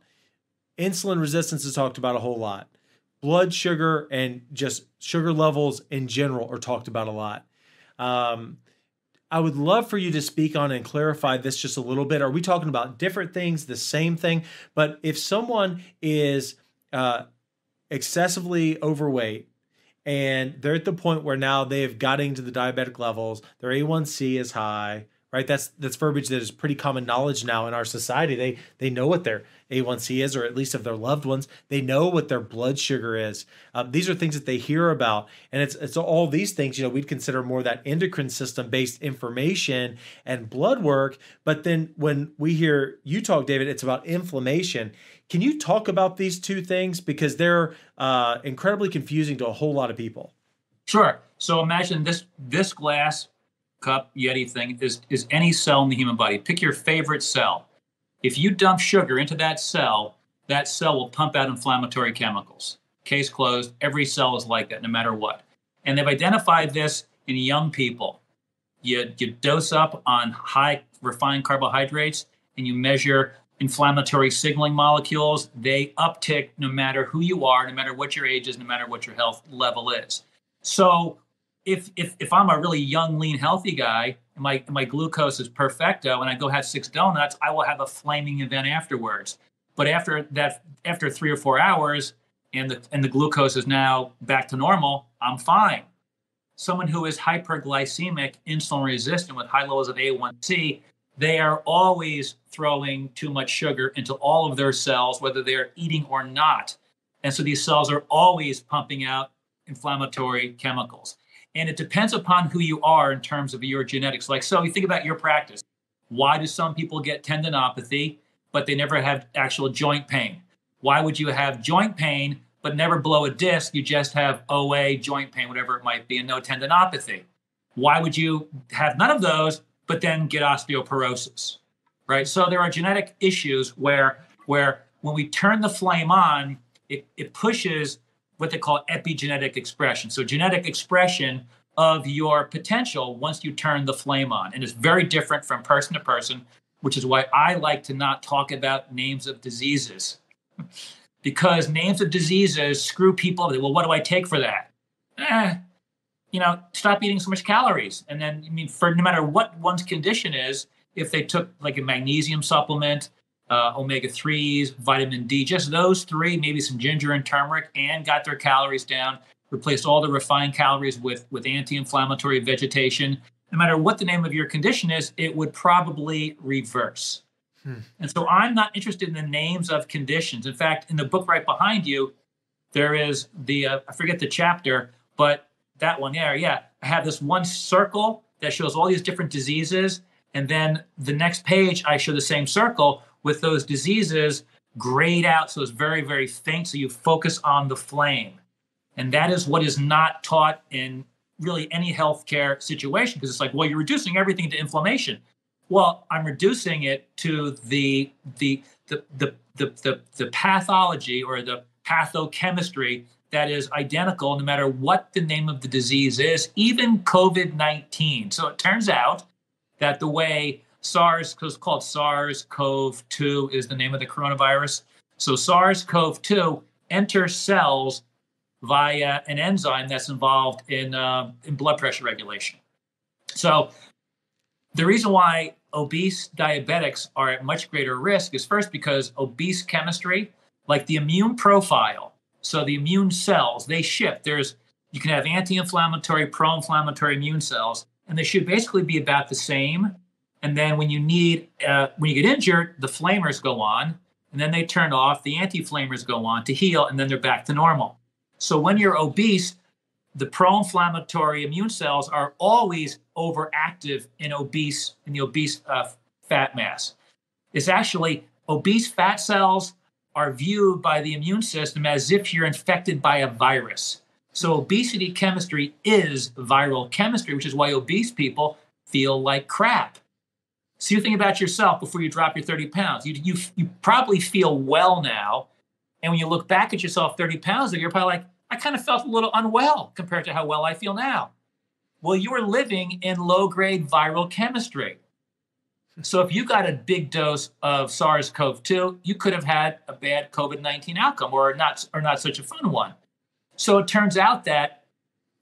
Insulin resistance is talked about a whole lot. Blood sugar and just sugar levels in general are talked about a lot. Um, I would love for you to speak on and clarify this just a little bit. Are we talking about different things, the same thing? But if someone is uh, excessively overweight, and they're at the point where now they have got into the diabetic levels, their A one C is high, right? That's that's verbiage that is pretty common knowledge now in our society. They they know what their A one C is, or at least of their loved ones. They know what their blood sugar is. Um, these are things that they hear about. And it's it's all these things, you know, we'd consider more that endocrine system-based information and blood work. But then when we hear you talk, David, it's about inflammation. Can you talk about these two things? Because they're uh, incredibly confusing to a whole lot of people. Sure. So imagine this this glass cup Yeti thing is, is any cell in the human body. Pick your favorite cell. If you dump sugar into that cell, that cell will pump out inflammatory chemicals. Case closed. Every cell is like that, no matter what. And they've identified this in young people. You, you dose up on high refined carbohydrates and you measure inflammatory signaling molecules, they uptick no matter who you are, no matter what your age is, no matter what your health level is. So if if if I'm a really young, lean, healthy guy, and my, my glucose is perfecto, and I go have six donuts, I will have a flaming event afterwards. But after that, after three or four hours, and the, and the glucose is now back to normal, I'm fine. Someone who is hyperglycemic, insulin resistant with high levels of A one C, they are always throwing too much sugar into all of their cells, whether they're eating or not. And so these cells are always pumping out inflammatory chemicals. And it depends upon who you are in terms of your genetics. Like, so you think about your practice. Why do some people get tendinopathy, but they never have actual joint pain? Why would you have joint pain, but never blow a disc? You just have O A, joint pain, whatever it might be, and no tendinopathy. Why would you have none of those, but then get osteoporosis, right? So there are genetic issues where, where when we turn the flame on, it, it pushes what they call epigenetic expression. So genetic expression of your potential once you turn the flame on. And it's very different from person to person, which is why I like to not talk about names of diseases. Because names of diseases screw people. Well, what do I take for that? Eh. You know, stop eating so much calories. And then, I mean, for no matter what one's condition is, if they took like a magnesium supplement, uh, omega threes, vitamin D, just those three, maybe some ginger and turmeric, and got their calories down, replaced all the refined calories with, with anti-inflammatory vegetation, no matter what the name of your condition is, it would probably reverse. Hmm. And so I'm not interested in the names of conditions. In fact, in the book right behind you, there is the, uh, I forget the chapter, but that one there, yeah. I have this one circle that shows all these different diseases. And then the next page, I show the same circle with those diseases grayed out, so it's very, very faint, so you focus on the flame. And that is what is not taught in really any healthcare situation, because it's like, well, you're reducing everything to inflammation. Well, I'm reducing it to the the the the the the, the pathology or the pathochemistry that is identical no matter what the name of the disease is, even COVID nineteen. So it turns out that the way SARS, because it's called SARS-CoV two is the name of the coronavirus. So SARS-CoV two enters cells via an enzyme that's involved in uh, in blood pressure regulation. So the reason why obese diabetics are at much greater risk is first because obese chemistry, like the immune profile, so the immune cells, they shift. There's, you can have anti-inflammatory, pro-inflammatory immune cells, and they should basically be about the same. And then when you need, uh, when you get injured, the flamers go on, and then they turn off, the anti-flamers go on to heal, and then they're back to normal. So when you're obese, the pro-inflammatory immune cells are always overactive in obese, in the obese uh, fat mass. It's actually, obese fat cells are viewed by the immune system as if you're infected by a virus. So obesity chemistry is viral chemistry, which is why obese people feel like crap. So you think about yourself before you drop your thirty pounds. You, you, you probably feel well now. And when you look back at yourself thirty pounds ago, you're probably like, I kind of felt a little unwell compared to how well I feel now. Well, you were living in low-grade viral chemistry. So if you got a big dose of SARS-CoV two, you could have had a bad COVID nineteen outcome or not, or not such a fun one. So it turns out that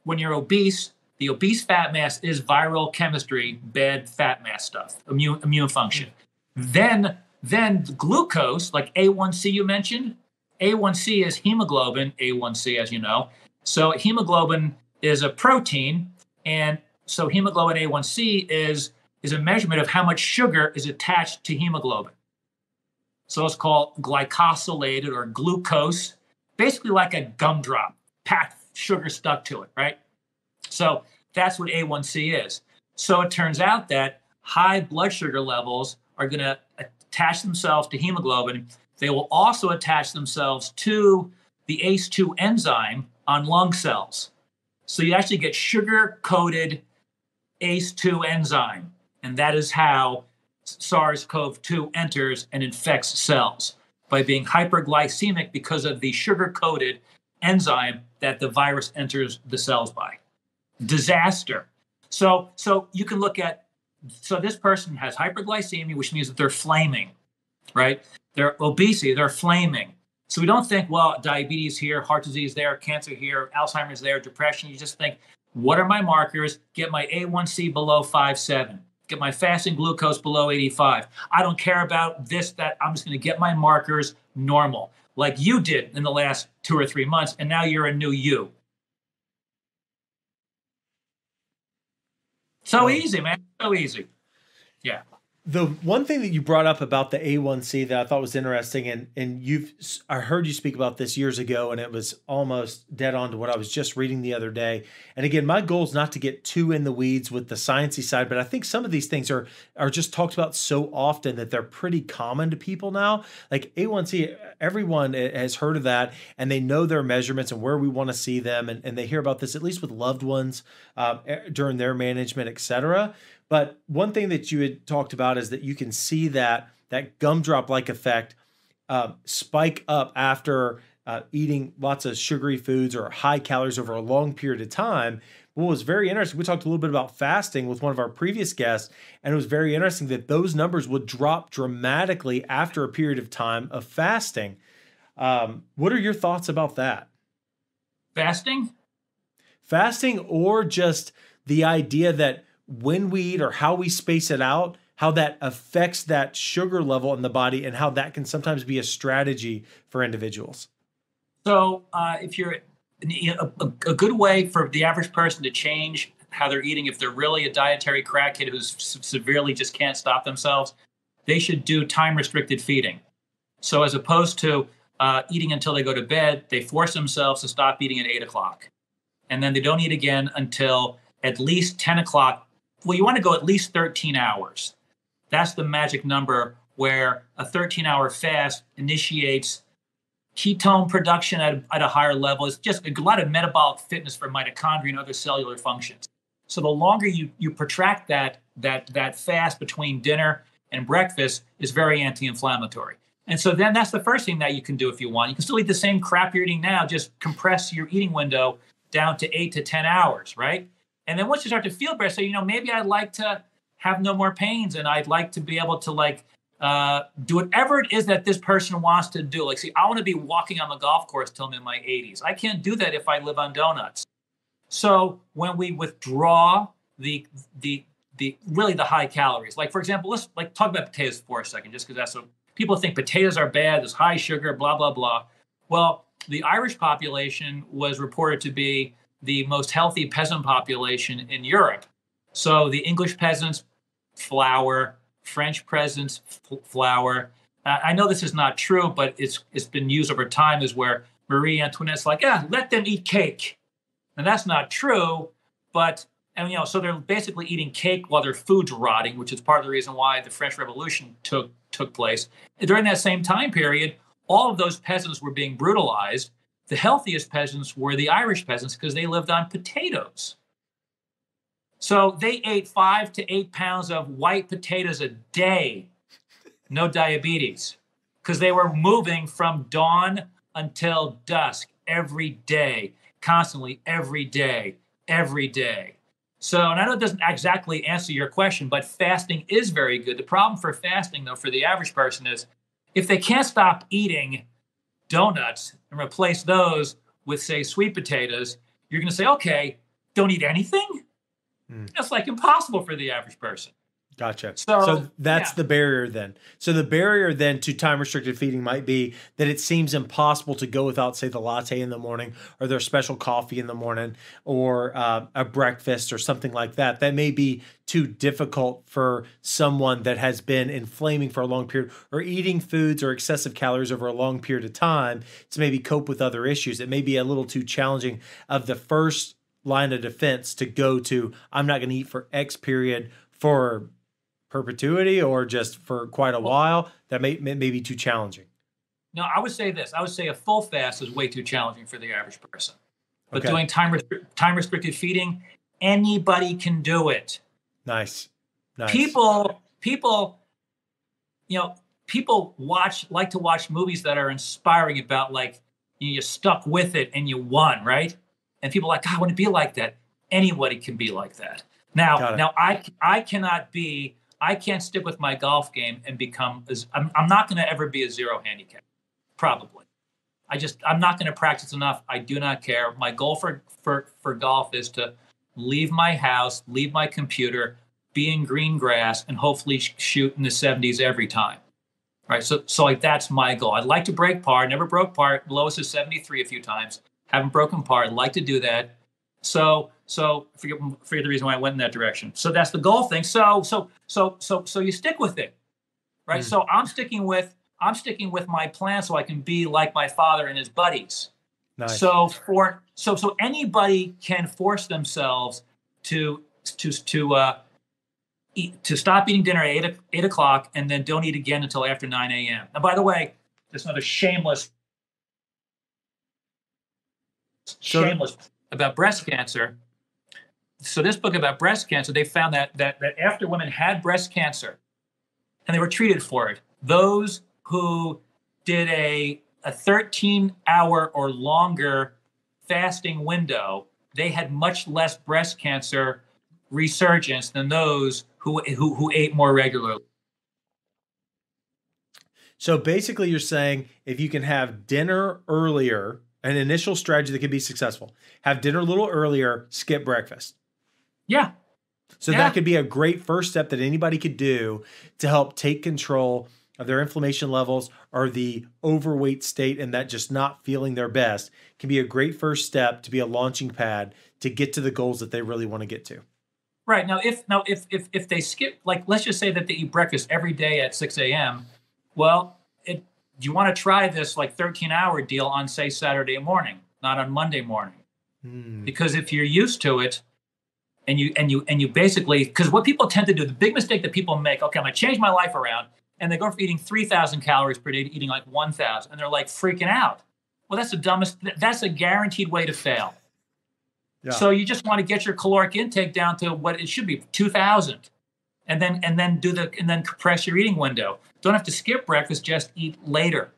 when you're obese, the obese fat mass is viral chemistry, bad fat mass stuff, immune, immune function. Then, then glucose, like A one C you mentioned, A one C is hemoglobin, A one C as you know. So hemoglobin is a protein, and so hemoglobin A one C is, is a measurement of how much sugar is attached to hemoglobin. So it's called glycosylated or glucose, basically like a gumdrop, packed sugar stuck to it, right? So that's what A one C is. So it turns out that high blood sugar levels are going to attach themselves to hemoglobin. They will also attach themselves to the A C E two enzyme on lung cells. So you actually get sugar-coated A C E two enzyme, and that is how SARS-CoV two enters and infects cells, by being hyperglycemic because of the sugar-coated enzyme that the virus enters the cells by. Disaster. So, so you can look at, so this person has hyperglycemia, which means that they're flaming, right? They're obesity, they're flaming. So we don't think, well, diabetes here, heart disease there, cancer here, Alzheimer's there, depression. You just think, what are my markers? Get my A one C below five seven. Get my fasting glucose below eighty-five. I don't care about this, that. I'm just going to get my markers normal, like you did in the last two or three months, and now you're a new you. So easy, man. So easy. Yeah. The one thing that you brought up about the A one C that I thought was interesting, and and you've I heard you speak about this years ago, and it was almost dead on to what I was just reading the other day. And again, my goal is not to get too in the weeds with the sciencey side, but I think some of these things are are just talked about so often that they're pretty common to people now. Like A one C, everyone has heard of that, and they know their measurements and where we want to see them, and, and they hear about this at least with loved ones uh, during their management, et cetera. But one thing that you had talked about is that you can see that that gumdrop-like effect uh, spike up after uh, eating lots of sugary foods or high calories over a long period of time. What was very interesting, we talked a little bit about fasting with one of our previous guests, and it was very interesting that those numbers would drop dramatically after a period of time of fasting. Um, what are your thoughts about that? Fasting? Fasting, or just the idea that when we eat or how we space it out, how that affects that sugar level in the body and how that can sometimes be a strategy for individuals. So uh, if you're a, a good way for the average person to change how they're eating, if they're really a dietary crackhead who's severely just can't stop themselves, they should do time-restricted feeding. So as opposed to uh, eating until they go to bed, they force themselves to stop eating at eight o'clock. And then they don't eat again until at least ten o'clock. Well, you want to go at least thirteen hours. That's the magic number where a thirteen hour fast initiates ketone production at, at a higher level. It's just a lot of metabolic fitness for mitochondria and other cellular functions. So the longer you, you protract that, that, that fast between dinner and breakfast is very anti-inflammatory. And so then that's the first thing that you can do if you want. You can still eat the same crap you're eating now, just compress your eating window down to eight to ten hours, right? And then once you start to feel better, say, you know, maybe I'd like to have no more pains and I'd like to be able to like uh, do whatever it is that this person wants to do. Like, see, I want to be walking on the golf course till I'm in my eighties. I can't do that if I live on donuts. So when we withdraw the the the really the high calories, like for example, let's like talk about potatoes for a second, just because that's so people think potatoes are bad, there's high sugar, blah blah blah. Well, the Irish population was reported to be the most healthy peasant population in Europe. So the English peasants, flour, French peasants, flour. Uh, I know this is not true, but it's it's been used over time as where Marie Antoinette's like, yeah, let them eat cake. And that's not true, but, and you know, so they're basically eating cake while their food's rotting, which is part of the reason why the French Revolution took took place. And during that same time period, all of those peasants were being brutalized. The healthiest peasants were the Irish peasants because they lived on potatoes. So they ate five to eight pounds of white potatoes a day, no diabetes, because they were moving from dawn until dusk every day. Constantly, every day, every day. So, and I know it doesn't exactly answer your question, but fasting is very good. The problem for fasting, though, for the average person is if they can't stop eating donuts and replace those with, say, sweet potatoes, you're going to say, okay, don't eat anything? Mm. That's like impossible for the average person. Gotcha. So, so that's yeah. the barrier then. So the barrier then to time-restricted feeding might be that it seems impossible to go without, say, the latte in the morning or their special coffee in the morning or uh, a breakfast or something like that. That may be too difficult for someone that has been inflaming for a long period or eating foods or excessive calories over a long period of time to maybe cope with other issues. It may be a little too challenging of the first line of defense to go to, I'm not going to eat for X period for perpetuity or just for quite a while, that may, may be too challenging. No, I would say this. I would say a full fast is way too challenging for the average person. But okay. doing time, restri- time restricted feeding, anybody can do it. Nice. Nice. People, people, you know, people watch, like to watch movies that are inspiring about like, you know, you're stuck with it and you won, right? And people are like, God, I want to be like that. Anybody can be like that. Now, now I, I cannot be I can't stick with my golf game and become, I'm, I'm not going to ever be a zero handicap, probably. I just, I'm not going to practice enough. I do not care. My goal for, for, for golf is to leave my house, leave my computer, be in green grass, and hopefully sh- shoot in the seventies every time. All right. So, so like that's my goal. I'd like to break par. Never broke par. Lowest is seventy-three a few times. Haven't broken par. I'd like to do that. So, so forget, forget the reason why I went in that direction. So that's the goal thing. So, so, so, so, so you stick with it, right? Mm. So I'm sticking with, I'm sticking with my plan so I can be like my father and his buddies. Nice. So for, so, so anybody can force themselves to, to, to, uh, eat, to stop eating dinner at eight, eight o'clock and then don't eat again until after nine a.m. Now, by the way, there's another shameless, sure. shameless about breast cancer. So this book about breast cancer, they found that, that that after women had breast cancer and they were treated for it, those who did a a thirteen hour or longer fasting window, they had much less breast cancer resurgence than those who who, who ate more regularly. So basically you're saying if you can have dinner earlier, an initial strategy that could be successful, have dinner a little earlier, skip breakfast. Yeah. So yeah. that could be a great first step that anybody could do to help take control of their inflammation levels or the overweight state and that just not feeling their best can be a great first step to be a launching pad to get to the goals that they really want to get to. Right. Now, if now if if if they skip, like let's just say that they eat breakfast every day at six a.m., well, it you want to try this like thirteen hour deal on say Saturday morning, not on Monday morning. Mm. Because if you're used to it and you, and you, and you basically, cause what people tend to do, the big mistake that people make, okay, I'm going to change my life around and they go from eating three thousand calories per day to eating like one thousand, and they're like freaking out. Well, that's the dumbest, that's a guaranteed way to fail. Yeah. So you just want to get your caloric intake down to what it should be, two thousand, and then and then do the and then compress your eating window. Don't have to skip breakfast, just eat later.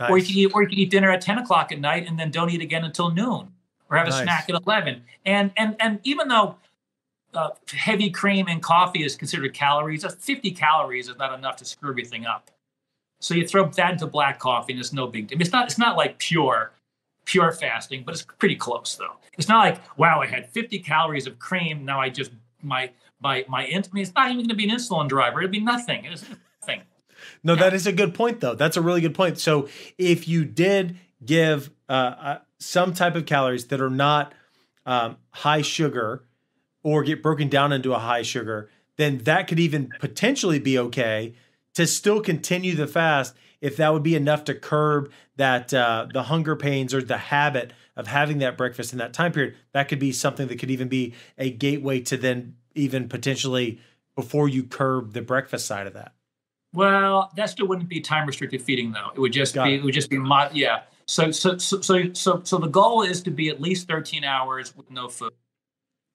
Nice. Or you can eat, or you can eat dinner at ten o'clock at night and then don't eat again until noon, or have nice. a snack at eleven. And and and even though uh, heavy cream and coffee is considered calories, fifty calories is not enough to screw everything up. So you throw that into black coffee, and it's no big deal. I mean, it's not it's not like pure. pure fasting, but it's pretty close though. It's not like, wow, I had fifty calories of cream. Now I just, my, my, my, I mean, it's not even going to be an insulin driver. It'd be nothing. It's nothing. No, yeah. That is a good point though. That's a really good point. So if you did give uh, uh, some type of calories that are not um, high sugar or get broken down into a high sugar, then that could even potentially be okay to still continue the fast, if that would be enough to curb that uh, the hunger pains or the habit of having that breakfast in that time period. That could be something that could even be a gateway to then even potentially before you curb the breakfast side of that. Well, that still wouldn't be time restricted feeding though. It would just Got be, it. it would just be, mod yeah. So, so, so, so, so, so the goal is to be at least thirteen hours with no food,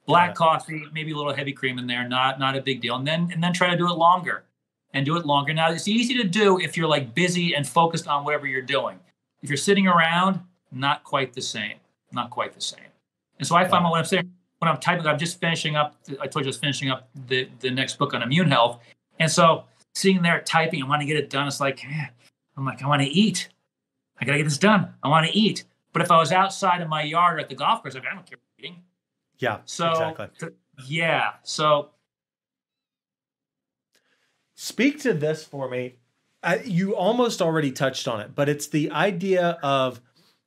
black coffee, maybe a little heavy cream in there. Not, not a big deal. And then, and then try to do it longer. And do it longer. Now, it's easy to do if you're like busy and focused on whatever you're doing. If you're sitting around, not quite the same. Not quite the same. And so I find wow. when I'm sitting, when I'm typing, I'm just finishing up. I told you I was finishing up the the next book on immune health. And so sitting there typing, I want to get it done. It's like eh. I'm like I want to eat. I gotta get this done. I want to eat. But if I was outside in my yard or at the golf course, I'd be, I don't care about eating. Yeah. So exactly. yeah. So. Speak to this for me. I, you almost already touched on it, but it's the idea of,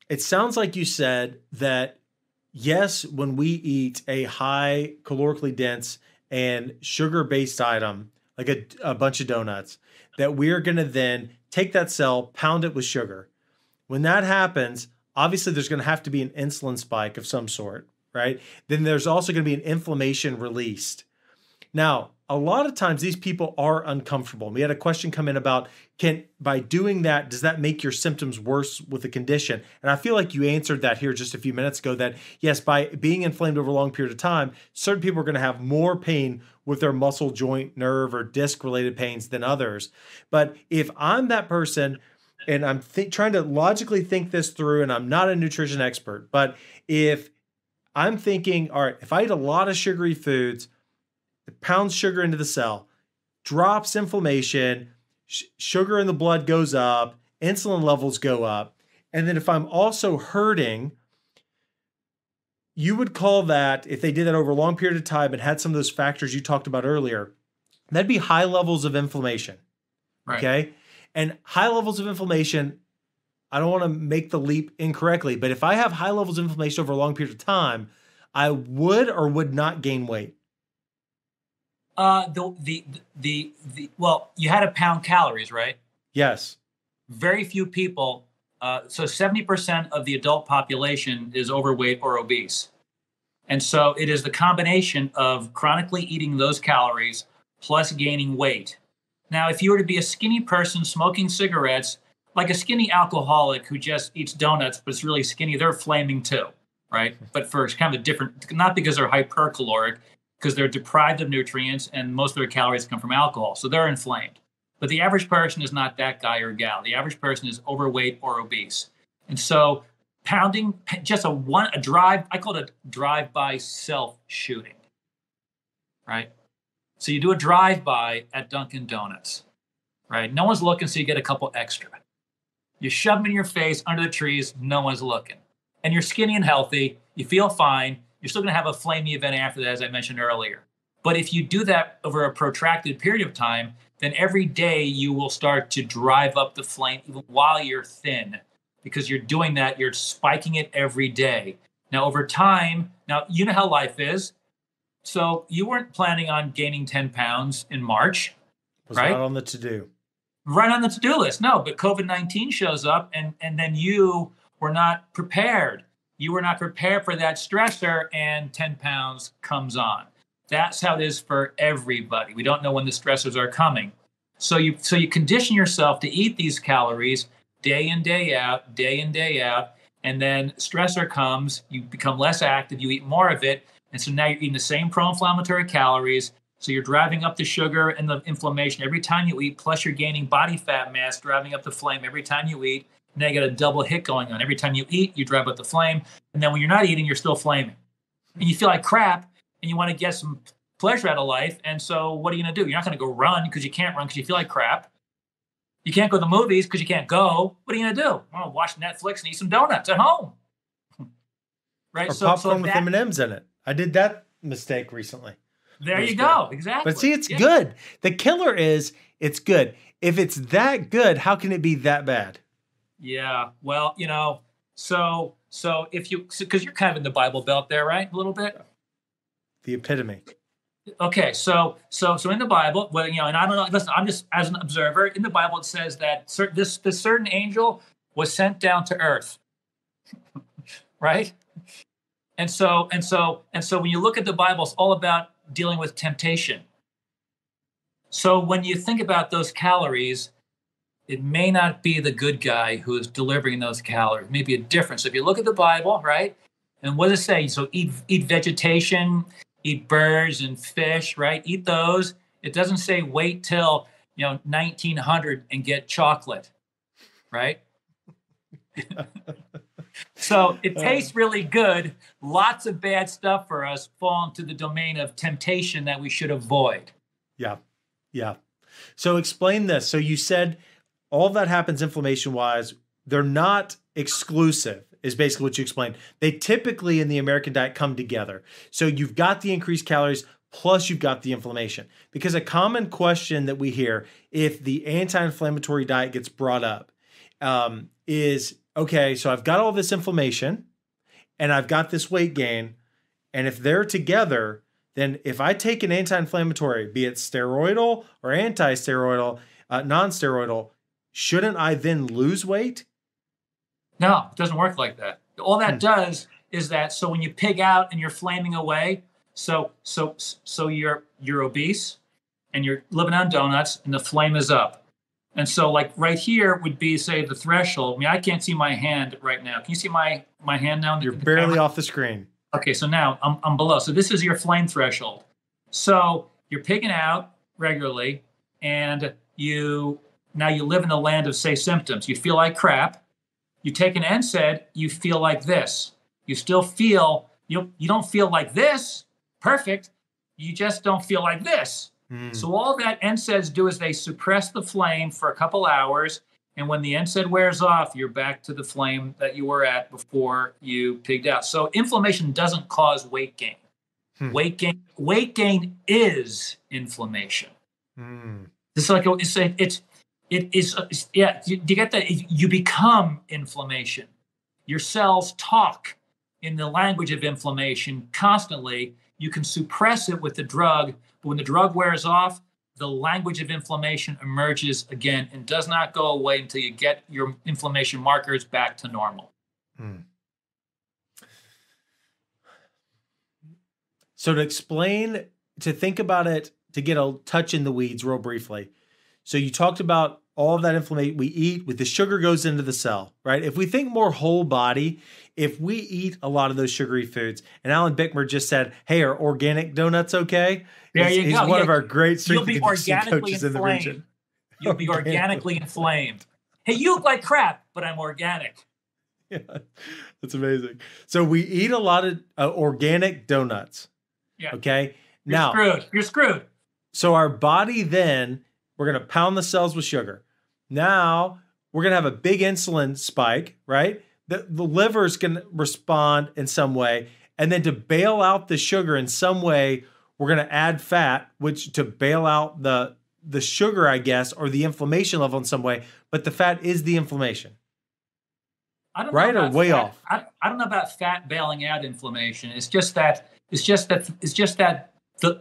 it sounds like you said that, yes, when we eat a high calorically dense and sugar-based item, like a, a bunch of donuts, that we're going to then take that cell, pound it with sugar. When that happens, obviously there's going to have to be an insulin spike of some sort, right? Then there's also going to be an inflammation released. Now, a lot of times these people are uncomfortable. We had a question come in about, can by doing that, does that make your symptoms worse with the condition? And I feel like you answered that here just a few minutes ago, that yes, by being inflamed over a long period of time, certain people are going to have more pain with their muscle, joint, nerve, or disc-related pains than others. But if I'm that person, and I'm trying to logically think this through, and I'm not a nutrition expert, but if I'm thinking, all right, if I eat a lot of sugary foods, it pounds sugar into the cell, drops inflammation, sh sugar in the blood goes up, insulin levels go up. And then if I'm also hurting, you would call that, if they did that over a long period of time and had some of those factors you talked about earlier, that'd be high levels of inflammation, right? Okay? And high levels of inflammation, I don't want to make the leap incorrectly, but if I have high levels of inflammation over a long period of time, I would or would not gain weight. Uh, the, the, the, the, well, you had to pound calories, right? Yes. Very few people. Uh, so seventy percent of the adult population is overweight or obese. And so it is the combination of chronically eating those calories plus gaining weight. Now, if you were to be a skinny person smoking cigarettes, like a skinny alcoholic who just eats donuts, but is really skinny, they're flaming too, right? But for kind of a different, not because they're hypercaloric, because they're deprived of nutrients and most of their calories come from alcohol. So they're inflamed. But the average person is not that guy or gal. The average person is overweight or obese. And so pounding, just a one, a drive, I call it a drive-by self-shooting, right? So you do a drive-by at Dunkin' Donuts, right? No one's looking, so you get a couple extra. You shove them in your face under the trees, no one's looking. And you're skinny and healthy, you feel fine, you're still going to have a flamey event after that, as I mentioned earlier. But if you do that over a protracted period of time, then every day you will start to drive up the flame even while you're thin, because you're doing that, you're spiking it every day. Now, over time, now you know how life is. So you weren't planning on gaining ten pounds in March, was right? Not on the to-do. Right on the to-do list, no. But COVID nineteen shows up, and, and then you were not prepared. You were not prepared for that stressor, and ten pounds comes on. That's how it is for everybody. We don't know when the stressors are coming. So you so you condition yourself to eat these calories day in, day out, day in, day out, and then stressor comes, you become less active, you eat more of it, and so now you're eating the same pro-inflammatory calories, so you're driving up the sugar and the inflammation every time you eat, plus you're gaining body fat mass, driving up the flame every time you eat. Now you got a double hit going on. Every time you eat, you drive up the flame, and then when you're not eating, you're still flaming. And you feel like crap, and you want to get some pleasure out of life, and so what are you going to do? You're not going to go run because you can't run because you feel like crap. You can't go to the movies because you can't go. What are you going to do? I'm going to watch Netflix and eat some donuts at home. Right? Or so, popcorn so with M and M's in it. I did that mistake recently. There you good. go. Exactly. But see, it's yeah. good. The killer is it's good. If it's that good, how can it be that bad? Yeah. Well, you know, so so if you – because you're kind of in the Bible Belt there, right, a little bit? The epitome. Okay, so so so in the Bible, well, you know, and I don't know. Listen, I'm just as an observer. In the Bible, it says that certain, this this certain angel was sent down to earth, right? And so and so and so when you look at the Bible, it's all about dealing with temptation. So when you think about those calories, it may not be the good guy who is delivering those calories. Maybe a difference. If you look at the Bible, right, and what does it say? So eat eat vegetation. Eat birds and fish, right? Eat those. It doesn't say wait till, you know, nineteen hundred and get chocolate, right? So it tastes really good. Lots of bad stuff for us fall into the domain of temptation that we should avoid. Yeah, yeah. So explain this. So you said all that happens inflammation-wise, they're not exclusive. Is basically what you explained. They typically in the American diet come together. So you've got the increased calories, plus you've got the inflammation. Because a common question that we hear if the anti-inflammatory diet gets brought up um, is, okay, so I've got all this inflammation and I've got this weight gain. And if they're together, then if I take an anti-inflammatory, be it steroidal or anti-steroidal, uh, non-steroidal, shouldn't I then lose weight? No, it doesn't work like that. All that does is that so when you pig out and you're flaming away, so so so you're you're obese and you're living on donuts and the flame is up. And so like right here would be say the threshold. I mean, I can't see my hand right now. Can you see my my hand now? You're barely off the screen. Okay, so now I'm I'm below. So this is your flame threshold. So you're pigging out regularly and you now you live in the land of say symptoms. You feel like crap. You take an N SAID, you feel like this. You still feel, you, you don't feel like this, perfect. You just don't feel like this. Mm. So all that N SAIDs do is they suppress the flame for a couple hours. And when the N SAID wears off, you're back to the flame that you were at before you pigged out. So inflammation doesn't cause weight gain. Hmm. Weight gain weight gain is inflammation. Mm. It's like, it's, it's, It is, yeah, do you get that? You become inflammation. Your cells talk in the language of inflammation constantly. You can suppress it with the drug, but when the drug wears off, the language of inflammation emerges again and does not go away until you get your inflammation markers back to normal. Hmm. So to explain, to think about it, to get a touch in the weeds real briefly, so you talked about all that inflammation we eat with the sugar goes into the cell, right? If we think more whole body, if we eat a lot of those sugary foods, and Alan Bickmer just said, hey, are organic donuts okay? There he's, you go. He's one yeah. of our great strength and conditioning coaches in the region. You'll be organically inflamed. Hey, you look like crap, but I'm organic. Yeah, that's amazing. So we eat a lot of uh, organic donuts, yeah. okay? You're now, screwed. You're screwed. So our body then... We're going to pound the cells with sugar. Now we're going to have a big insulin spike, right? The, the liver's going to respond in some way. And then to bail out the sugar in some way, we're going to add fat, which to bail out the, the sugar, I guess, or the inflammation level in some way. But the fat is the inflammation. I don't right? Know about or way fat. Off? I, I don't know about fat bailing out inflammation. It's just that, it's just that, it's just that the,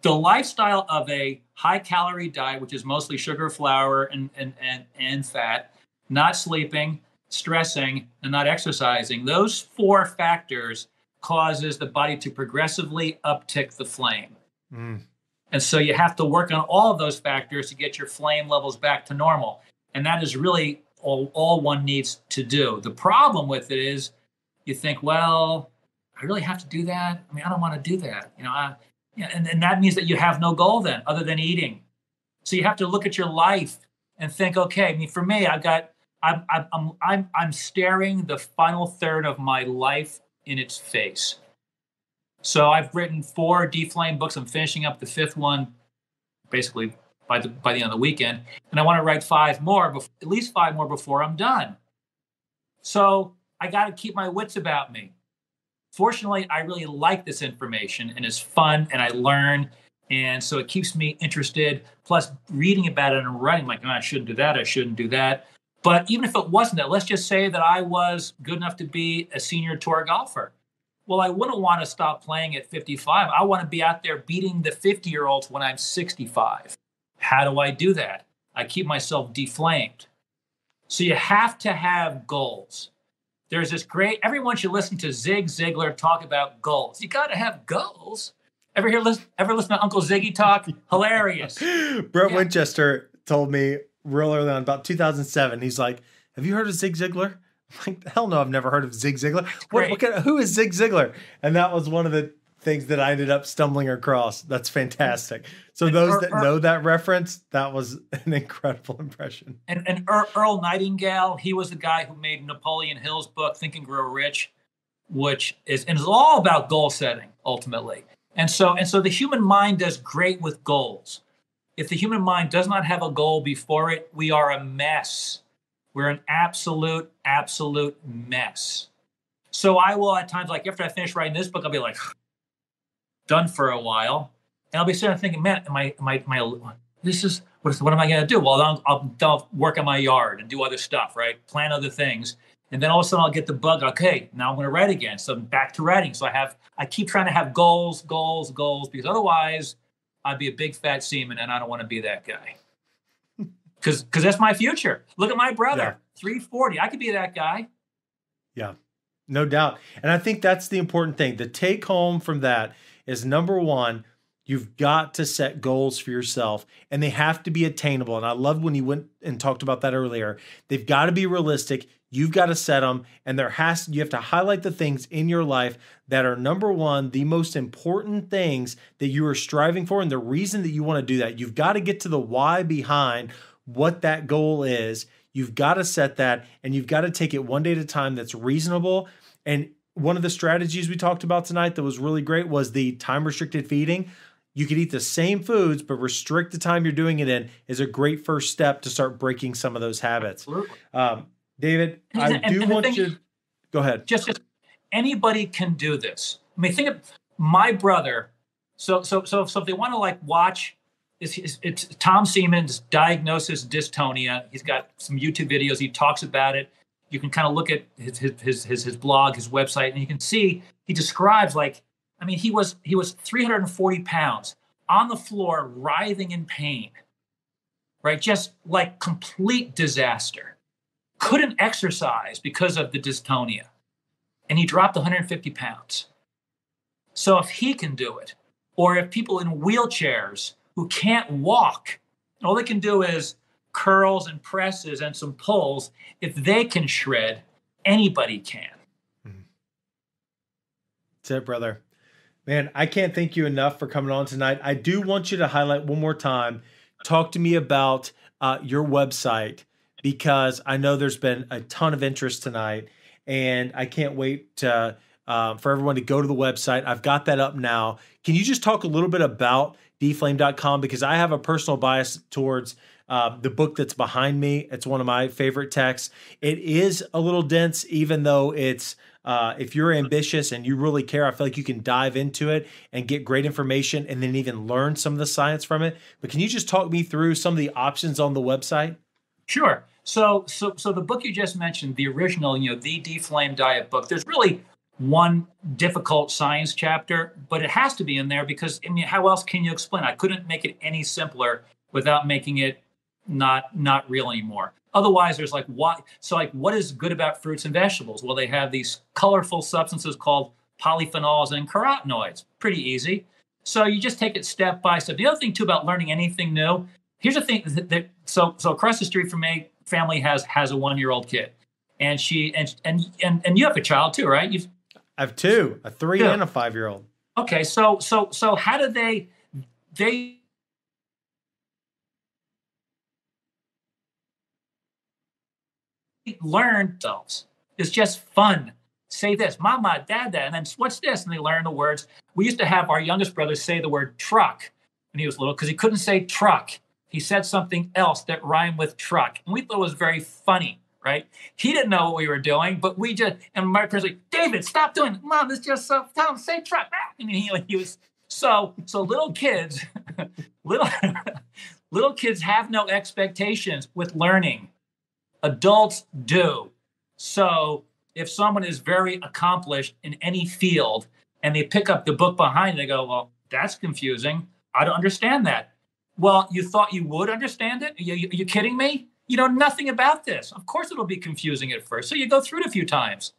the lifestyle of a high-calorie diet, which is mostly sugar, flour, and, and, and, and fat, not sleeping, stressing, and not exercising, those four factors causes the body to progressively uptick the flame. Mm. And so you have to work on all of those factors to get your flame levels back to normal. And that is really all, all one needs to do. The problem with it is you think, well, I really have to do that? I mean, I don't want to do that. You know, I, and, and that means that you have no goal then other than eating. So you have to look at your life and think, okay, I mean, for me, I've got, I'm, I'm, I'm, I'm staring the final third of my life in its face. So I've written four Deflame books. I'm finishing up the fifth one, basically by the by the end of the weekend, and I want to write five more, before, at least five more before I'm done. So I got to keep my wits about me. Fortunately, I really like this information, and it's fun, and I learn, and so it keeps me interested. Plus, reading about it and writing, like, oh, I shouldn't do that. I shouldn't do that. But even if it wasn't that, let's just say that I was good enough to be a senior tour golfer. Well, I wouldn't want to stop playing at fifty-five. I want to be out there beating the fifty-year-olds when I'm sixty-five. How do I do that? I keep myself deflamed. So you have to have goals. There's this great, everyone should listen to Zig Ziglar talk about goals. You got to have goals. Ever hear, ever listen to Uncle Ziggy talk? Hilarious. Brett yeah. Winchester told me real early on, about two thousand seven, he's like, have you heard of Zig Ziglar? I'm like, hell no, I've never heard of Zig Ziglar. What, what kind of, who is Zig Ziglar? And that was one of the things that I ended up stumbling across. That's fantastic. So and those er, that er, know that reference, that was an incredible impression. And, and er, Earl Nightingale, he was the guy who made Napoleon Hill's book, Think and Grow Rich, which is, and it's all about goal setting, ultimately. And so, and so the human mind does great with goals. If the human mind does not have a goal before it, we are a mess. We're an absolute, absolute mess. So I will at times, like after I finish writing this book, I'll be like, done for a while. And I'll be sitting there thinking, man, am I, am I, am I, this is, what, is, what am I going to do? Well, I'll, I'll, I'll work on my yard and do other stuff, right? Plan other things. And then all of a sudden I'll get the bug. Okay, now I'm going to write again. So I'm back to writing. So I have, I keep trying to have goals, goals, goals, because otherwise I'd be a big fat seaman and I don't want to be that guy. Because because that's my future. Look at my brother, yeah. three forty. I could be that guy. Yeah, no doubt. And I think that's the important thing. The take home from that is, number one, you've got to set goals for yourself, and they have to be attainable. And I loved when you went and talked about that earlier. They've got to be realistic. You've got to set them, and there has you have to highlight the things in your life that are, number one, the most important things that you are striving for and the reason that you want to do that. You've got to get to the why behind what that goal is. You've got to set that, and you've got to take it one day at a time that's reasonable. And one of the strategies we talked about tonight that was really great was the time-restricted feeding. You could eat the same foods, but restrict the time you're doing it in is a great first step to start breaking some of those habits. Um, David, I and, do and want you to go ahead. Just, just anybody can do this. I mean, think of my brother. So, so, so, so if they want to like watch, It's, it's, it's Tom Seaman's Diagnosis Dystonia. He's got some YouTube videos. He talks about it. You can kind of look at his his his his blog, his website, and you can see he describes, like, I mean, he was he was three hundred forty pounds on the floor, writhing in pain, right? Just like complete disaster. Couldn't exercise because of the dystonia, and he dropped one hundred fifty pounds. So if he can do it, or if people in wheelchairs who can't walk, and all they can do is curls and presses and some pulls, if they can shred, anybody can. Mm-hmm. That's it, brother. Man, I can't thank you enough for coming on tonight. I do want you to highlight one more time. Talk to me about uh, your website, because I know there's been a ton of interest tonight, and I can't wait to, uh, for everyone to go to the website. I've got that up now. Can you just talk a little bit about deflame dot com, because I have a personal bias towards uh, the book that's behind me. It's one of my favorite texts. It is a little dense, even though it's, uh, if you're ambitious and you really care, I feel like you can dive into it and get great information and then even learn some of the science from it. But can you just talk me through some of the options on the website? Sure. So, so, so the book you just mentioned, the original, you know, the Deflame Diet book, there's really one difficult science chapter, but it has to be in there because, I mean, how else can you explain? I couldn't make it any simpler without making it not not real anymore. Otherwise, there's like, what? So like, what is good about fruits and vegetables? Well, they have these colorful substances called polyphenols and carotenoids. Pretty easy. So you just take it step by step. The other thing, too, about learning anything new, here's the thing. That, that, so so across the street from me, family has has a one-year-old kid. And she and and and, and you have a child, too, right? You've, I have two, a three two. and a five-year-old. Okay, so so so how do they they learn themselves? It's just fun. Say this, mama, dada, and then what's this? And they learn the words. We used to have our youngest brother say the word truck when he was little because he couldn't say truck. He said something else that rhymed with truck. And we thought it was very funny, right? He didn't know what we were doing, but we just, and my parents were like, David, stop doing it. Mom, it's just, uh, Tom, say truck. And he, he was, so, so little kids, little, little kids have no expectations with learning. Adults do. So if someone is very accomplished in any field and they pick up the book behind it, they go, well, that's confusing. I don't understand that. Well, you thought you would understand it? Are you, are you kidding me? You know nothing about this. Of course it'll be confusing at first. So you go through it a few times.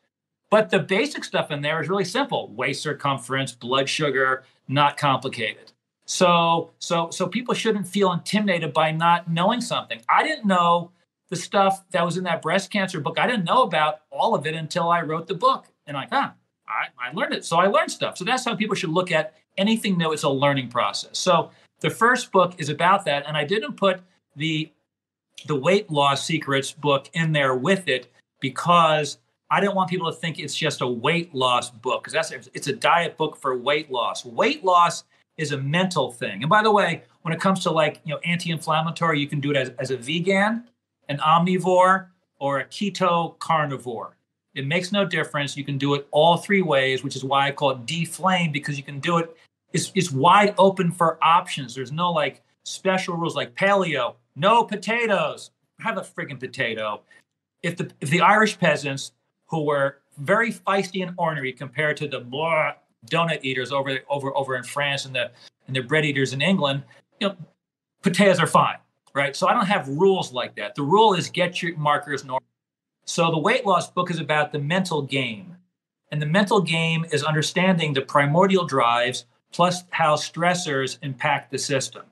But the basic stuff in there is really simple. Waist circumference, blood sugar, not complicated. So, so, so people shouldn't feel intimidated by not knowing something. I didn't know the stuff that was in that breast cancer book. I didn't know about all of it until I wrote the book. And like, huh, I, I learned it. So I learned stuff. So that's how people should look at anything new. It's a learning process. So the first book is about that. And I didn't put the, the weight loss secrets book in there with it because I didn't want people to think it's just a weight loss book. Because that's it's a diet book for weight loss. Weight loss is a mental thing. And by the way, when it comes to like, you know, anti-inflammatory, you can do it as, as a vegan, an omnivore, or a keto carnivore. It makes no difference. You can do it all three ways, which is why I call it deflame, because you can do it. It's, it's wide open for options. There's no like special rules like paleo, no potatoes. Have a friggin' potato. If the if the Irish peasants, who were very feisty and ornery compared to the blah, donut eaters over over over in France and the and the bread eaters in England, you know, potatoes are fine. Right. So I don't have rules like that. The rule is get your markers normal. So the weight loss book is about the mental game. And the mental game is understanding the primordial drives plus how stressors impact the system.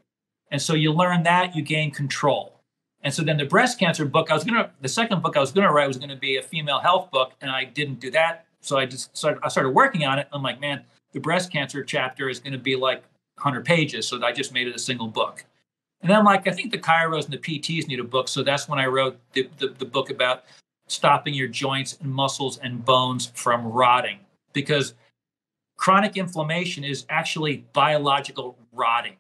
And so you learn that, you gain control. And so then the breast cancer book, I was going to, the second book I was going to write was going to be a female health book. And I didn't do that. So I just started, I started working on it. I'm like, man, the breast cancer chapter is going to be like one hundred pages. So I just made it a single book. And then, like, I think the chiros and the P Ts need a book. So that's when I wrote the, the, the book about stopping your joints and muscles and bones from rotting. Because chronic inflammation is actually biological rotting.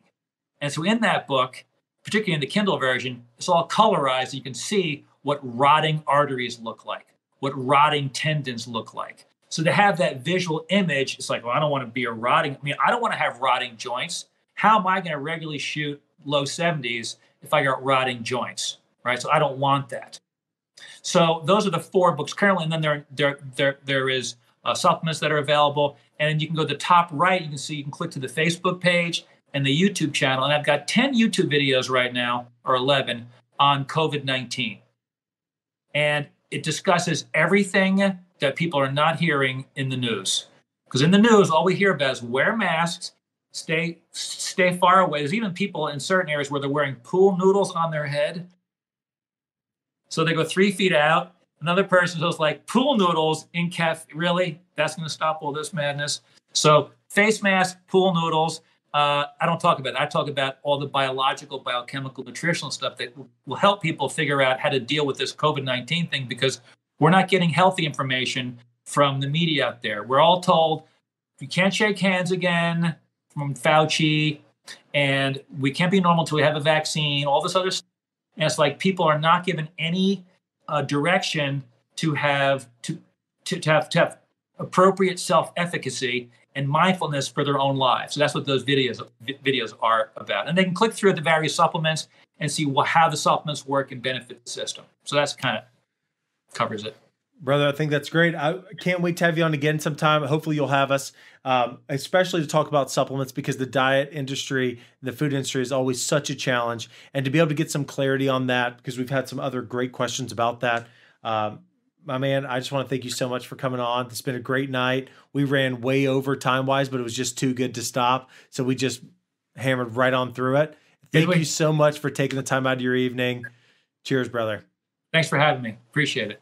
And so in that book, particularly in the Kindle version, it's all colorized. You can see what rotting arteries look like, what rotting tendons look like. So to have that visual image, it's like, well, I don't want to be a rotting. I mean, I don't want to have rotting joints. How am I going to regularly shoot low seventies if I got rotting joints, right? So I don't want that. So those are the four books currently. And then there, there, there, there is uh, supplements that are available. And then you can go to the top right. You can see, you can click to the Facebook page and the YouTube channel. And I've got ten YouTube videos right now, or eleven, on COVID nineteen. And it discusses everything that people are not hearing in the news. Because in the news, all we hear about is wear masks, Stay stay far away. There's even people in certain areas where they're wearing pool noodles on their head. So they go three feet out. Another person goes like, pool noodles in cafe. Really? That's going to stop all this madness. So face mask, pool noodles. Uh, I don't talk about it. I talk about all the biological, biochemical, nutritional stuff that w- will help people figure out how to deal with this COVID nineteen thing, because we're not getting healthy information from the media out there. We're all told you can't shake hands again, from Fauci, and we can't be normal till we have a vaccine, all this other stuff. And it's like people are not given any uh, direction to have to, to, to have to have appropriate self-efficacy and mindfulness for their own lives. So that's what those videos videos are about. And they can click through the various supplements and see what, how the supplements work and benefit the system. So that's kind of covers it. Brother, I think that's great. I can't wait to have you on again sometime. Hopefully you'll have us, um, especially to talk about supplements, because the diet industry, the food industry is always such a challenge. And to be able to get some clarity on that, because we've had some other great questions about that. Um, my man, I just want to thank you so much for coming on. It's been a great night. We ran way over time-wise, but it was just too good to stop. So we just hammered right on through it. Thank you so much for taking the time out of your evening. Cheers, brother. Thanks for having me. Appreciate it.